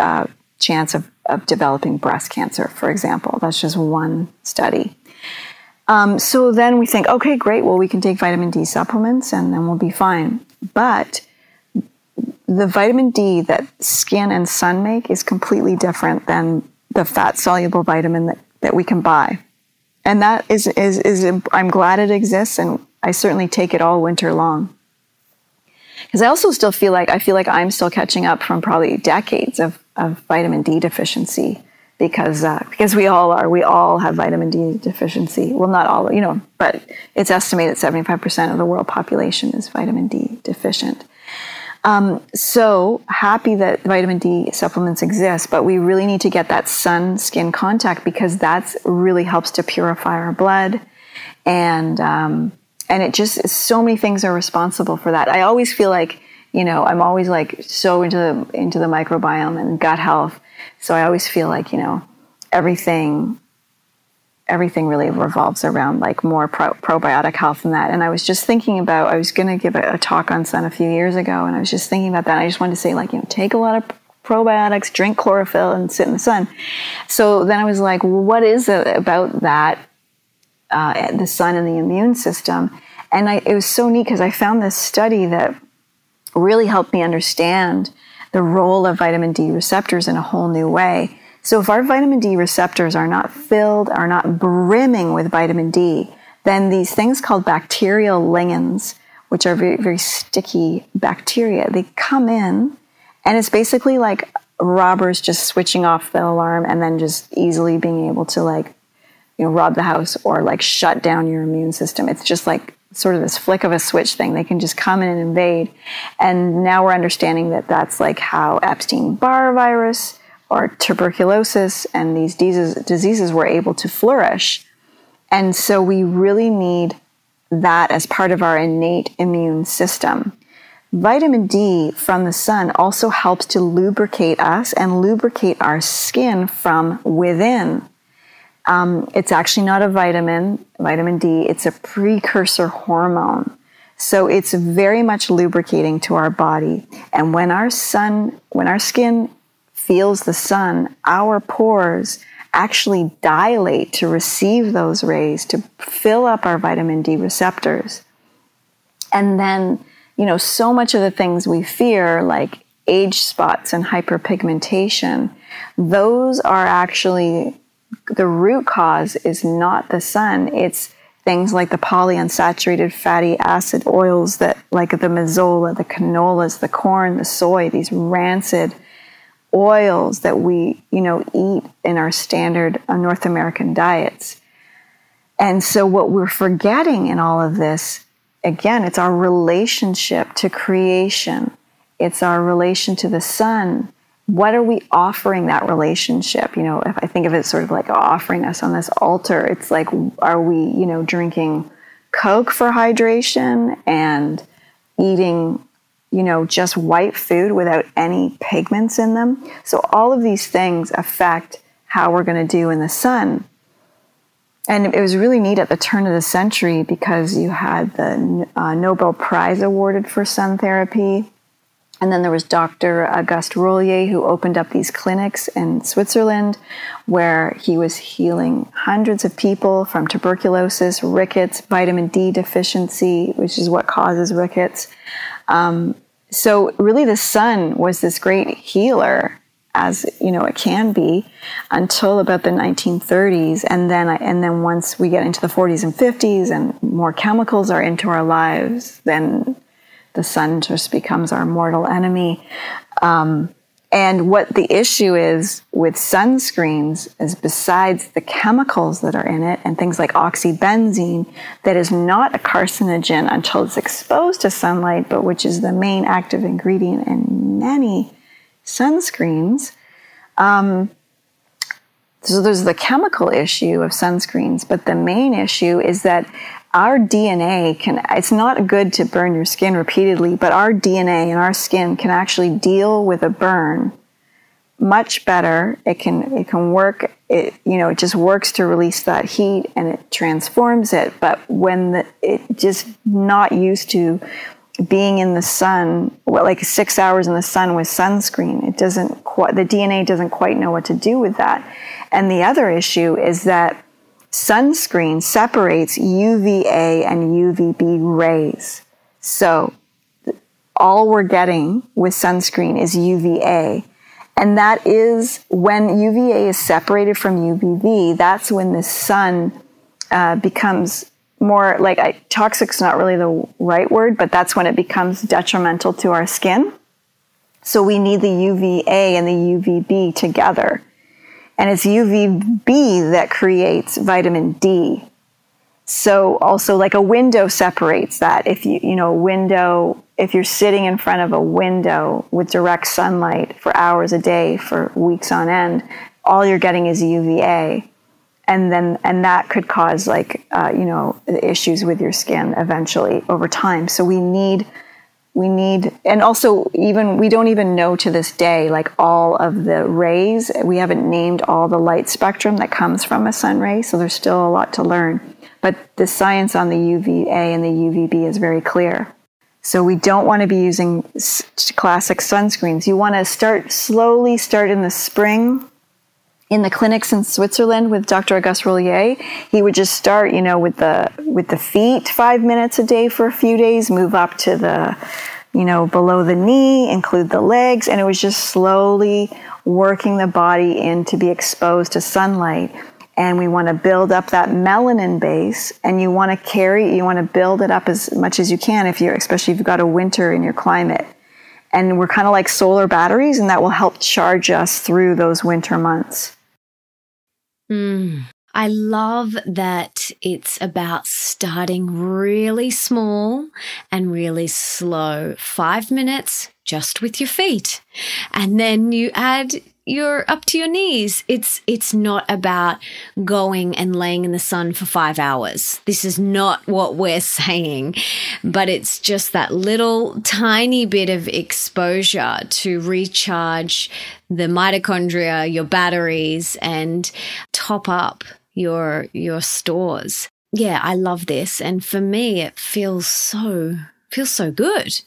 uh, chance of, of developing breast cancer, for example. That's just one study. Um, so then we think, okay, great, well, we can take vitamin D supplements and then we'll be fine. But the vitamin D that skin and sun make is completely different than the fat-soluble vitamin that, that we can buy. And that is, is, is, I'm glad it exists, and I certainly take it all winter long. Because I also still feel like, I feel like I'm still catching up from probably decades of, of vitamin D deficiency, because, uh, because we all are, we all have vitamin D deficiency. Well, not all, you know, but it's estimated seventy-five percent of the world population is vitamin D deficient. Um, so happy that vitamin D supplements exist, but we really need to get that sun-skin contact, because that's really helps to purify our blood. And, um, and it just, so many things are responsible for that. I always feel like, you know, I'm always like so into the, into the microbiome and gut health. So I always feel like, you know, everything, everything really revolves around like more pro probiotic health than that. And I was just thinking about, I was going to give a, a talk on sun a few years ago, and I was just thinking about that. And I just wanted to say, like, you know, take a lot of probiotics, drink chlorophyll, and sit in the sun. So then I was like, well, what is it about that, uh, the sun and the immune system? And I, it was so neat, because I found this study that really helped me understand the role of vitamin D receptors in a whole new way. So if our vitamin D receptors are not filled, are not brimming with vitamin D, then these things called bacterial lignans, which are very, very sticky bacteria, they come in, and it's basically like robbers just switching off the alarm and then just easily being able to, like, you know, rob the house or like shut down your immune system. It's just like sort of this flick of a switch thing. They can just come in and invade. And now we're understanding that that's like how Epstein-Barr virus or tuberculosis and these diseases, diseases were able to flourish. And so we really need that as part of our innate immune system. Vitamin D from the sun also helps to lubricate us and lubricate our skin from within. Um, it's actually not a vitamin, vitamin D, it's a precursor hormone. So it's very much lubricating to our body. And when our sun, when our skin feels the sun, our pores actually dilate to receive those rays, to fill up our vitamin D receptors. And then, you know, so much of the things we fear, like age spots and hyperpigmentation, those are actually, the root cause is not the sun. It's things like the polyunsaturated fatty acid oils that, like the mazola, the canolas, the corn, the soy, these rancid oils that we, you know, eat in our standard uh, North American diets. And so what we're forgetting in all of this, again, it's our relationship to creation. It's our relation to the sun. What are we offering that relationship? You know, if I think of it sort of like offering us on this altar, it's like, are we, you know, drinking Coke for hydration and eating, you know, just white food without any pigments in them? So all of these things affect how we're going to do in the sun. And it was really neat at the turn of the century, because you had the uh, Nobel Prize awarded for sun therapy. And then there was Doctor Auguste Rollier, who opened up these clinics in Switzerland where he was healing hundreds of people from tuberculosis, rickets, vitamin D deficiency, which is what causes rickets. Um, so really the sun was this great healer, as you know it can be, until about the nineteen thirties. And then, I, and then once we get into the forties and fifties and more chemicals are into our lives, then the sun just becomes our mortal enemy. Um, and what the issue is with sunscreens is, besides the chemicals that are in it and things like oxybenzene, that is not a carcinogen until it's exposed to sunlight, but which is the main active ingredient in many sunscreens. Um, so there's the chemical issue of sunscreens, but the main issue is that our D N A can, it's not good to burn your skin repeatedly, but our D N A and our skin can actually deal with a burn much better. It can, it can work, it, you know, it just works to release that heat and it transforms it. But when the, it just not used to being in the sun, well, like six hours in the sun with sunscreen. It doesn't quite, the D N A doesn't quite know what to do with that. And the other issue is that sunscreen separates U V A and U V B rays. So all we're getting with sunscreen is U V A. And that is when U V A is separated from U V B, that's when the sun uh, becomes more like, I, toxic's not really the right word, but that's when it becomes detrimental to our skin. So we need the U V A and the U V B together. And it's U V B that creates vitamin D. So also like a window separates that. If you, you know, window, if you're sitting in front of a window with direct sunlight for hours a day for weeks on end, all you're getting is U V A. And then, and that could cause like, uh, you know, issues with your skin eventually over time. So we need, we need, and also even, we don't even know to this day, like all of the rays, we haven't named all the light spectrum that comes from a sun ray. So there's still a lot to learn, but the science on the U V A and the U V B is very clear. So we don't want to be using classic sunscreens. You want to start slowly, start in the spring. In the clinics in Switzerland with Doctor Auguste Rollier, he would just start, you know, with the with the feet five minutes a day for a few days, move up to the, you know, below the knee, include the legs, and it was just slowly working the body in to be exposed to sunlight. And we want to build up that melanin base, and you want to carry, you want to build it up as much as you can if you're, especially if you've got a winter in your climate. And we're kind of like solar batteries, and that will help charge us through those winter months. Mm, I love that it's about starting really small and really slow. Five minutes just with your feet. And then you add your up to your knees. It's, it's not about going and laying in the sun for five hours. This is not what we're saying, but it's just that little tiny bit of exposure to recharge the mitochondria, your batteries, and top up your, your stores. Yeah, I love this. And for me, it feels so feels so good.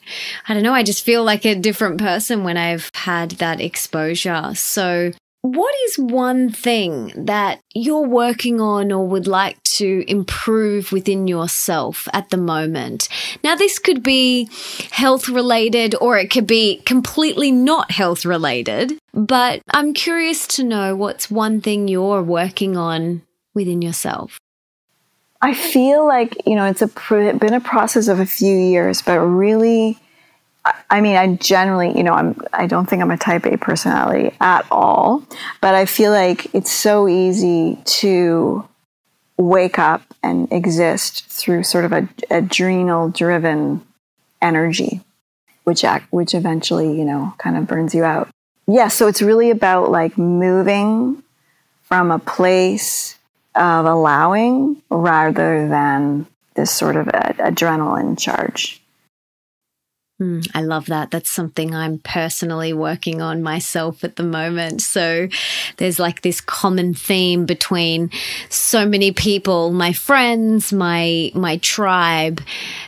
I don't know. I just feel like a different person when I've had that exposure. So what is one thing that you're working on or would like to improve within yourself at the moment? Now, this could be health related or it could be completely not health related, but I'm curious to know what's one thing you're working on within yourself. I feel like, you know, it's a pr been a process of a few years, but really, I, I mean, I generally, you know, I'm, I don't think I'm a type A personality at all, but I feel like it's so easy to wake up and exist through sort of a adrenal driven energy, which, act, which eventually, you know, kind of burns you out. Yeah. So it's really about like moving from a place of allowing rather than this sort of a, adrenaline charge. Mm, I love that. That's something I'm personally working on myself at the moment. So there's like this common theme between so many people, my friends, my, my tribe.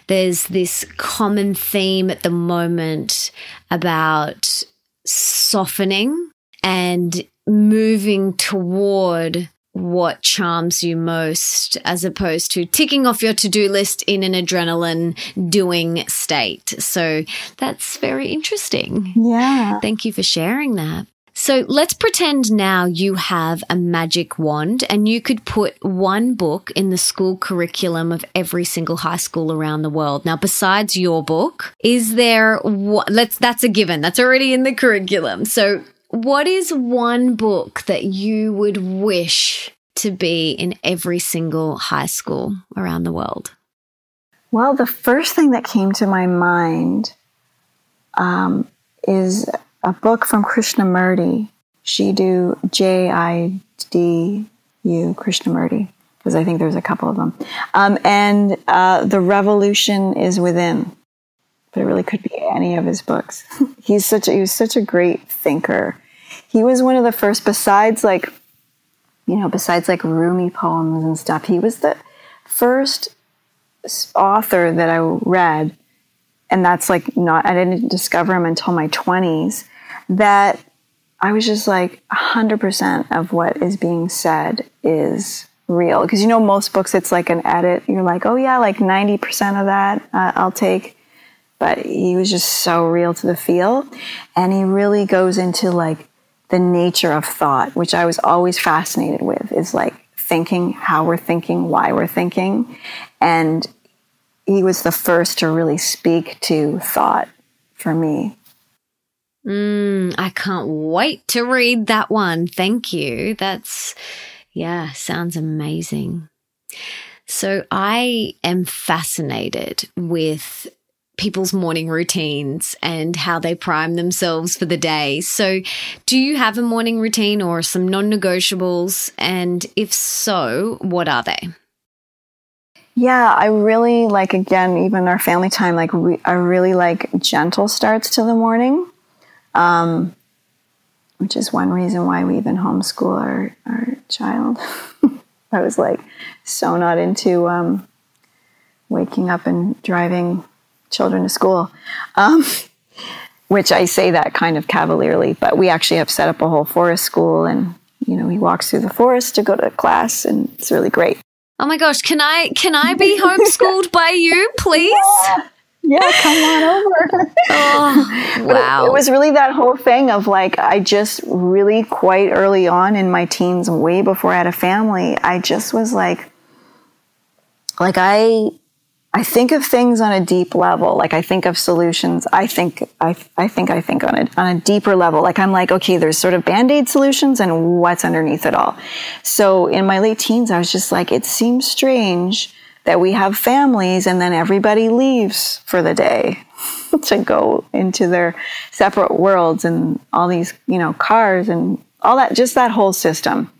There's this common theme at the moment about softening and moving toward what charms you most, as opposed to ticking off your to-do list in an adrenaline doing state. So that's very interesting. Yeah. Thank you for sharing that. So let's pretend now you have a magic wand and you could put one book in the school curriculum of every single high school around the world. Now, besides your book, is there what let's, that's a given. That's already in the curriculum. So what is one book that you would wish to be in every single high school around the world? Well, the first thing that came to my mind um, is a book from Krishnamurti, Jidu, J I D U, Krishnamurti, because I think there's a couple of them. Um, and uh, The Revolution Is Within. But it really could be any of his books. He's such a, he was such a great thinker. He was one of the first, besides like, you know, besides like Rumi poems and stuff, he was the first author that I read and that's like not, I didn't discover them until my twenties, that I was just like one hundred percent of what is being said is real. Because, you know, most books, it's like an edit. You're like, oh yeah, like ninety percent of that uh, I'll take. But he was just so real to the feel. And he really goes into like the nature of thought, which I was always fascinated with, is like thinking, how we're thinking, why we're thinking. And he was the first to really speak to thought for me. Mm, I can't wait to read that one. Thank you. That's, yeah, sounds amazing. So I am fascinated with people's morning routines and how they prime themselves for the day. So do you have a morning routine or some non-negotiables? And if so, what are they? Yeah, I really like, again, even our family time, like we, I really like gentle starts to the morning. Um, which is one reason why we even homeschool our, our child. I was like so not into um, waking up and driving children to school, um, which I say that kind of cavalierly, but we actually have set up a whole forest school, and, you know, he walks through the forest to go to class, and it's really great. Oh my gosh, can I, can I be homeschooled by you, please? Yeah. Yeah, come on over. Oh, wow. It, it was really that whole thing of like, I just really quite early on in my teens, way before I had a family, I just was like, like I, I think of things on a deep level. Like I think of solutions. I think, I, I think, I think on a, on a deeper level. Like I'm like, okay, there's sort of Band-Aid solutions and what's underneath it all. So in my late teens, I was just like, it seems strange that we have families and then everybody leaves for the day to go into their separate worlds and all these, you know, cars and all that, just that whole system.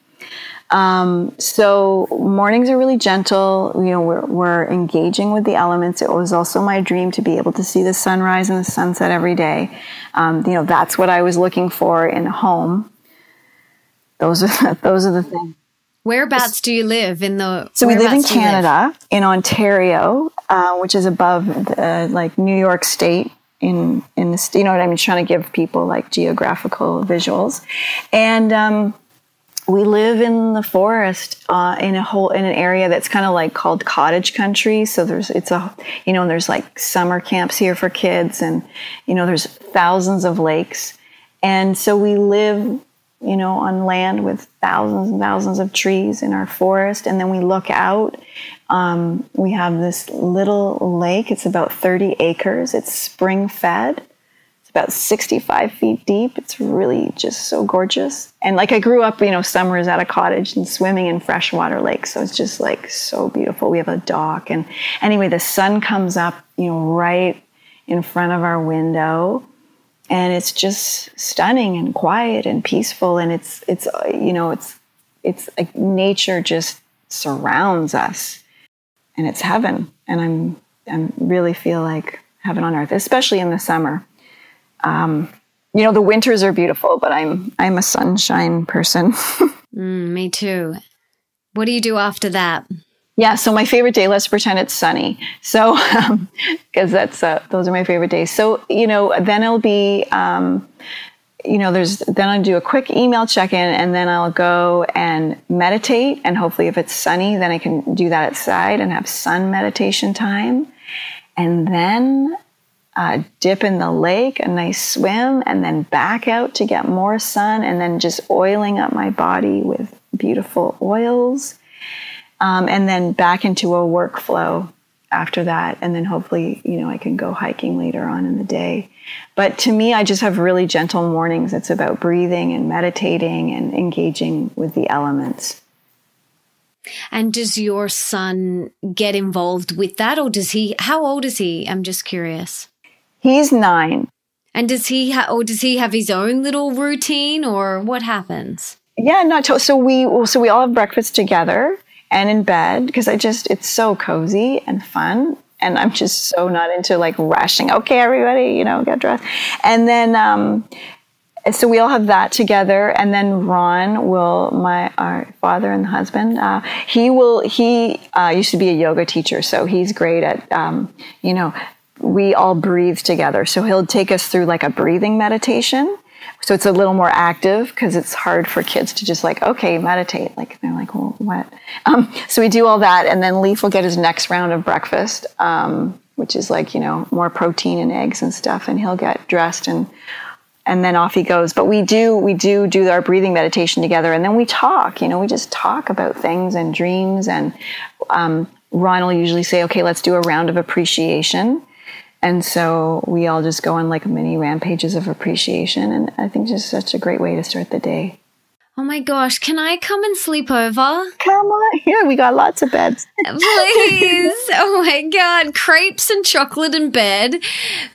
Um, so mornings are really gentle. You know, we're, we're engaging with the elements. It was also my dream to be able to see the sunrise and the sunset every day. Um, you know, that's what I was looking for in a home. Those are, those are the things. Whereabouts do you live in the... So we live in Canada, in Ontario, uh, which is above the, like New York State in, in the, you know what I mean? Trying to give people like geographical visuals. And um, we live in the forest uh, in a whole, in an area that's kind of like called cottage country. So there's, it's a, you know, and there's like summer camps here for kids and, you know, there's thousands of lakes. And so we live, you know, on land with thousands and thousands of trees in our forest. And then we look out, um, we have this little lake. It's about thirty acres. It's spring fed. It's about sixty-five feet deep. It's really just so gorgeous. And like I grew up, you know, summers at a cottage and swimming in freshwater lakes. So it's just like so beautiful. We have a dock. And anyway, the sun comes up, you know, right in front of our window. And it's just stunning and quiet and peaceful. And it's, it's, you know, it's, it's like nature just surrounds us and it's heaven. And I'm, I'm really feel like heaven on earth, especially in the summer. Um, you know, the winters are beautiful, but I'm, I'm a sunshine person. Mm, me too. What do you do after that? Yeah, so my favorite day, let's pretend it's sunny. So, um, because that's, uh, those are my favorite days. So, you know, then it'll be, um, you know, there's, then I'll do a quick email check-in and then I'll go and meditate. And hopefully if it's sunny, then I can do that outside and have sun meditation time. And then uh, dip in the lake, a nice swim, and then back out to get more sun and then just oiling up my body with beautiful oils. Um, and then back into a workflow after that. And then hopefully, you know, I can go hiking later on in the day. But to me, I just have really gentle mornings. It's about breathing and meditating and engaging with the elements. And does your son get involved with that, or does he, how old is he? I'm just curious. He's nine. And does he, ha or does he have his own little routine, or what happens? Yeah, not to, so we, so we all have breakfast together. And in bed, because I just, it's so cozy and fun. And I'm just so not into like rushing, okay, everybody, you know, get dressed. And then, um, so we all have that together. And then Ron will, my our father and husband, uh, he will, he uh, used to be a yoga teacher. So he's great at, um, you know, we all breathe together. So he'll take us through like a breathing meditation. So it's a little more active because it's hard for kids to just like, okay, meditate. Like they're like, well, what? Um, so we do all that. And then Leaf will get his next round of breakfast, um, which is like, you know, more protein and eggs and stuff. And he'll get dressed and, and then off he goes. But we do, we do do our breathing meditation together. And then we talk, you know, we just talk about things and dreams. And um, Ron will usually say, okay, let's do a round of appreciation. And so we all just go on like mini rampages of appreciation. And I think just such a great way to start the day. Oh my gosh, can I come and sleep over? Come on. Yeah, we got lots of beds. Please. Oh my God. Crepes and chocolate in bed,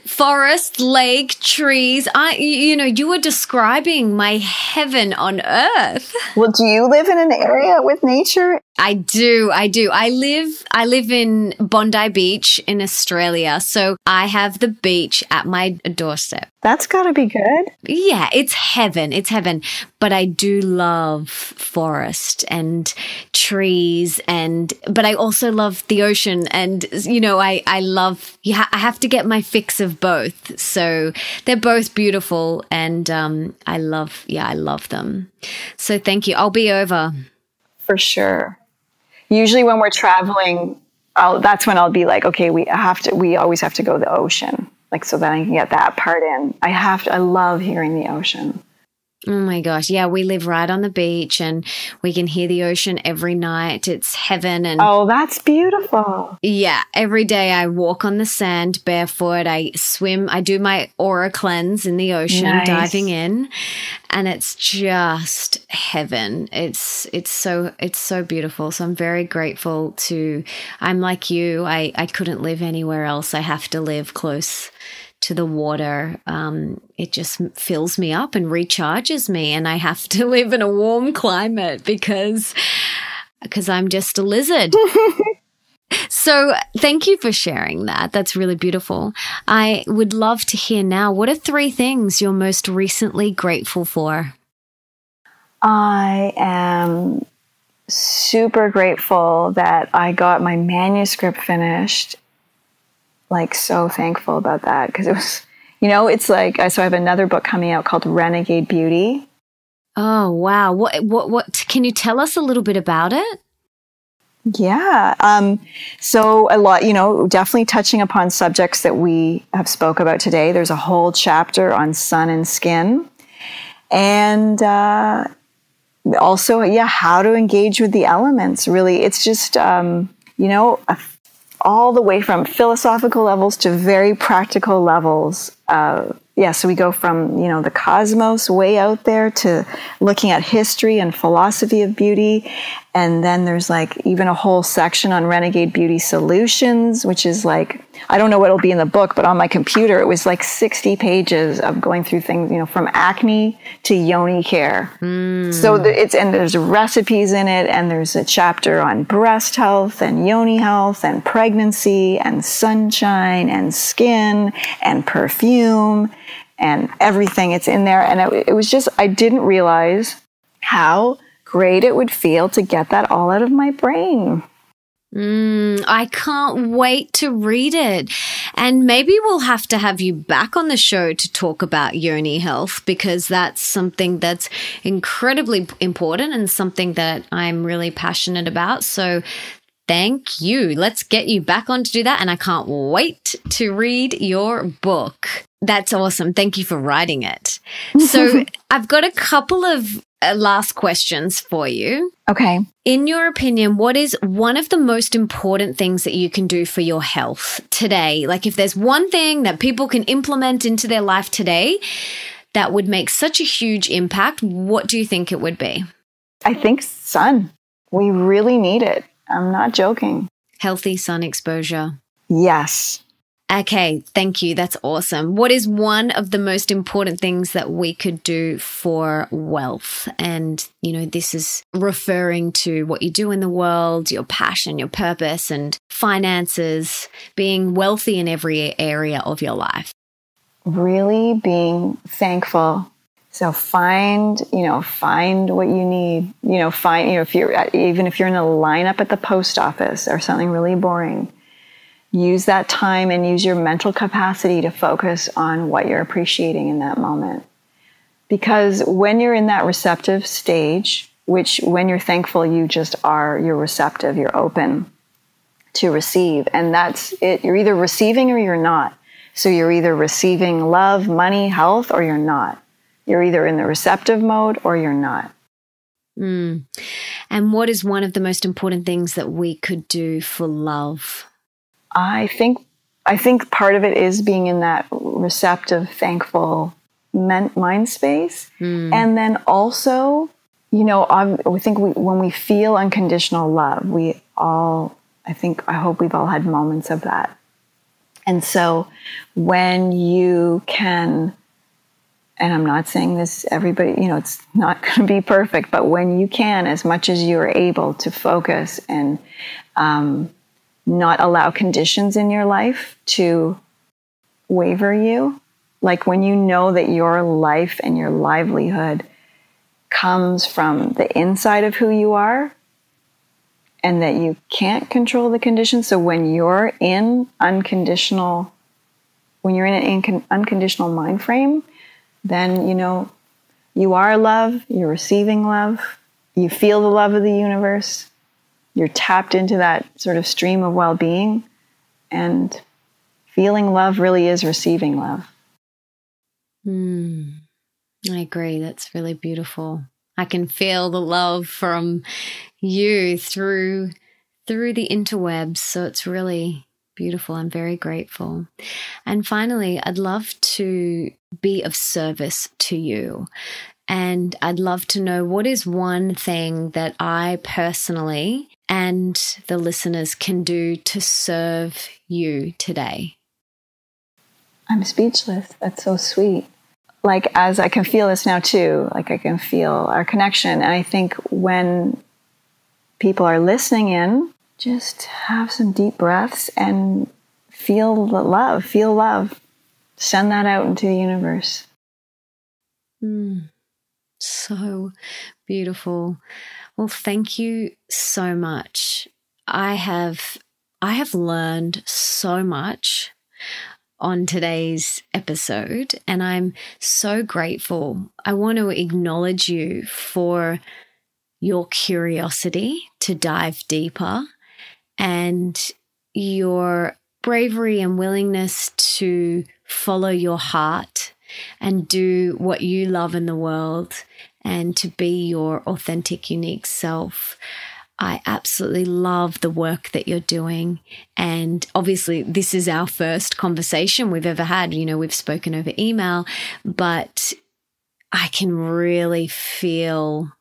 forest, lake, trees. I, you know, you were describing my heaven on earth. Well, do you live in an area with nature? I do. I do. I live I live in Bondi Beach in Australia. So I have the beach at my doorstep. That's got to be good. Yeah, it's heaven. It's heaven. But I do love forest and trees and but I also love the ocean and you know, I I love yeah, I have to get my fix of both. So they're both beautiful and um I love yeah, I love them. So thank you. I'll be over. For sure. Usually when we're traveling, I'll, that's when I'll be like, okay, we have to, we always have to go to the ocean. Like, so that I can get that part in. I have to, I love hearing the ocean. Oh my gosh. Yeah. We live right on the beach and we can hear the ocean every night. It's heaven. And oh, that's beautiful. Yeah. Every day I walk on the sand barefoot. I swim. I do my aura cleanse in the ocean, nice. Diving in. And it's just heaven. It's it's so it's so beautiful. So I'm very grateful to I'm like you. I, I couldn't live anywhere else. I have to live close to the water. Um, it just fills me up and recharges me. And I have to live in a warm climate because because I'm just a lizard. So thank you for sharing that. That's really beautiful. I would love to hear now, what are three things you're most recently grateful for? I am super grateful that I got my manuscript finished. Like, so thankful about that because it was, you know, it's like, so I have another book coming out called Renegade Beauty. Oh, wow. What, what, what, can you tell us a little bit about it? Yeah. Um, so a lot, you know, definitely touching upon subjects that we have spoke about today. There's a whole chapter on sun and skin and, uh, also, yeah, how to engage with the elements. Really. It's just, um, you know, a, all the way from philosophical levels to very practical levels. Uh, yeah. So we go from, you know, the cosmos way out there to looking at history and philosophy of beauty. And then there's like even a whole section on Renegade Beauty Solutions, which is like, I don't know what it'll be in the book, but on my computer, it was like sixty pages of going through things, you know, from acne to yoni care. Mm. So it's, and there's recipes in it. And there's a chapter on breast health and yoni health and pregnancy and sunshine and skin and perfume. And everything, it's in there. And it, it was just, I didn't realize how great it would feel to get that all out of my brain. Mm, I can't wait to read it. And maybe we'll have to have you back on the show to talk about yoni health, because that's something that's incredibly important and something that I'm really passionate about. So thank you. Let's get you back on to do that. And I can't wait to read your book. That's awesome. Thank you for writing it. So I've got a couple of uh, last questions for you. Okay. In your opinion, what is one of the most important things that you can do for your health today? Like if there's one thing that people can implement into their life today that would make such a huge impact, what do you think it would be? I think sun. We really need it. I'm not joking. Healthy sun exposure. Yes. Okay. Thank you. That's awesome. What is one of the most important things that we could do for wealth? And, you know, this is referring to what you do in the world, your passion, your purpose, and finances, being wealthy in every area of your life. Really being thankful. So find, you know, find what you need, you know, find, you know, if you're, even if you're in a lineup at the post office or something really boring, use that time and use your mental capacity to focus on what you're appreciating in that moment. Because when you're in that receptive stage, which when you're thankful, you just are, you're receptive, you're open to receive. And that's it. You're either receiving or you're not. So you're either receiving love, money, health, or you're not. You're either in the receptive mode or you're not. Mm. And what is one of the most important things that we could do for love? I think I think part of it is being in that receptive, thankful mind space. Mm. And then also, you know, I think we, when we feel unconditional love, we all, I think, I hope we've all had moments of that. And so when you can, and I'm not saying this, everybody, you know, it's not going to be perfect, but when you can, as much as you are able to focus and um not allow conditions in your life to waver you. Like when you know that your life and your livelihood comes from the inside of who you are and that you can't control the conditions. So when you're in unconditional, when you're in an inc- unconditional mind frame, then, you know, you are love, you're receiving love, you feel the love of the universe. You're tapped into that sort of stream of well-being, and feeling love really is receiving love. Mm, I agree. That's really beautiful. I can feel the love from you through, through the interwebs. So it's really beautiful. I'm very grateful. And finally, I'd love to be of service to you. And I'd love to know, what is one thing that I personally and the listeners can do to serve you today? I'm speechless. That's so sweet. Like, as I can feel this now too, like I can feel our connection. And I think when people are listening in, just have some deep breaths and feel the love, feel love. Send that out into the universe. Mm. So beautiful. Well, thank you so much. I have I have learned so much on today's episode, and I'm so grateful. I want to acknowledge you for your curiosity to dive deeper and your bravery and willingness to follow your heart and do what you love in the world and to be your authentic, unique self. I absolutely love the work that you're doing. And obviously, this is our first conversation we've ever had. You know, we've spoken over email, but I can really feel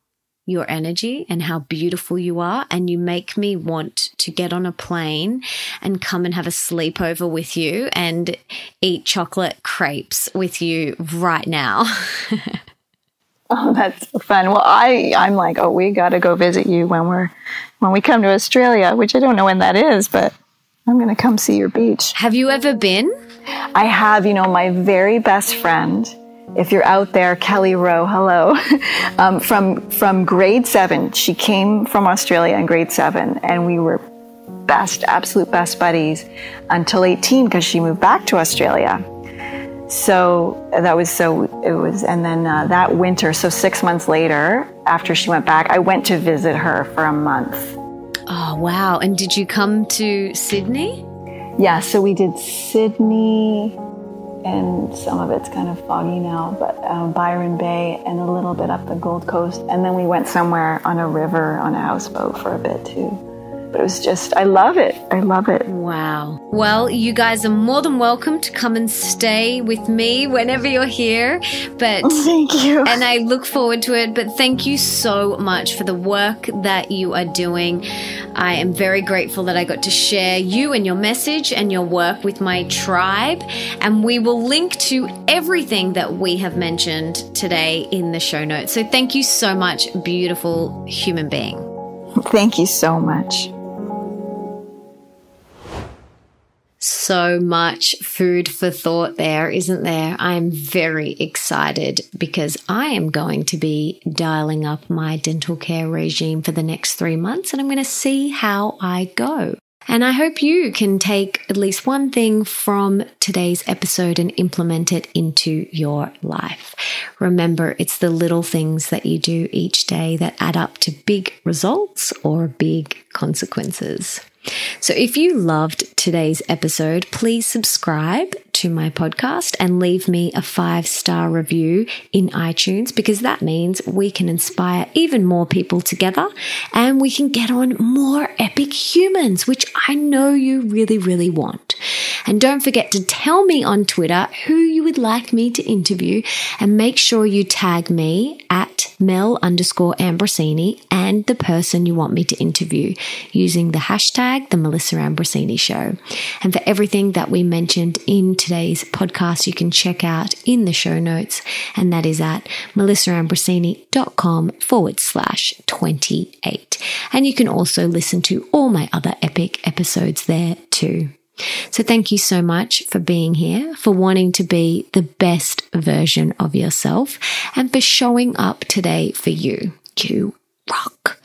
your energy and how beautiful you are. And you make me want to get on a plane and come and have a sleepover with you and eat chocolate crepes with you right now. Oh, that's fun. Well, I, I'm like, oh, we got to go visit you when we're, when we come to Australia, which I don't know when that is, but I'm going to come see your beach. Have you ever been? I have, you know, my very best friend, if you're out there, Kelly Rowe, hello. um, from from grade seven, she came from Australia in grade seven, and we were best, absolute best buddies until eighteen, because she moved back to Australia. So that was so it was, and then uh, that winter, so six months later, after she went back, I went to visit her for a month. Oh wow! And did you come to Sydney? Yeah, so we did Sydney. And some of it's kind of foggy now, but uh, Byron Bay and a little bit up the Gold Coast. And then we went somewhere on a river on a houseboat for a bit too. But it was just, I love it. I love it. Wow. Well, you guys are more than welcome to come and stay with me whenever you're here. But thank you. And I look forward to it. But thank you so much for the work that you are doing. I am very grateful that I got to share you and your message and your work with my tribe. And we will link to everything that we have mentioned today in the show notes. So thank you so much, beautiful human being. Thank you so much. So much food for thought there, isn't there? I'm very excited because I am going to be dialing up my dental care regime for the next three months, and I'm going to see how I go. And I hope you can take at least one thing from today's episode and implement it into your life. Remember, it's the little things that you do each day that add up to big results or big consequences. So if you loved today's episode, please subscribe to my podcast and leave me a five-star review in iTunes, because that means we can inspire even more people together and we can get on more epic humans, which I know you really, really want. And don't forget to tell me on Twitter who you would like me to interview, and make sure you tag me at Mel underscore Ambrosini and the person you want me to interview using the hashtag The Melissa Ambrosini Show. And for everything that we mentioned in today's podcast, you can check out in the show notes, and that is at melissaambrosini.com forward slash 28. And you can also listen to all my other epic episodes there too. So thank you so much for being here, for wanting to be the best version of yourself, and for showing up today for you. You rock.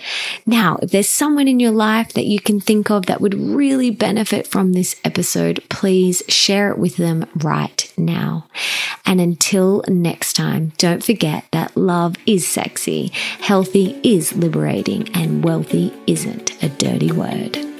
Now, if there's someone in your life that you can think of that would really benefit from this episode, please share it with them right now. And until next time, don't forget that love is sexy, healthy is liberating, and wealthy isn't a dirty word.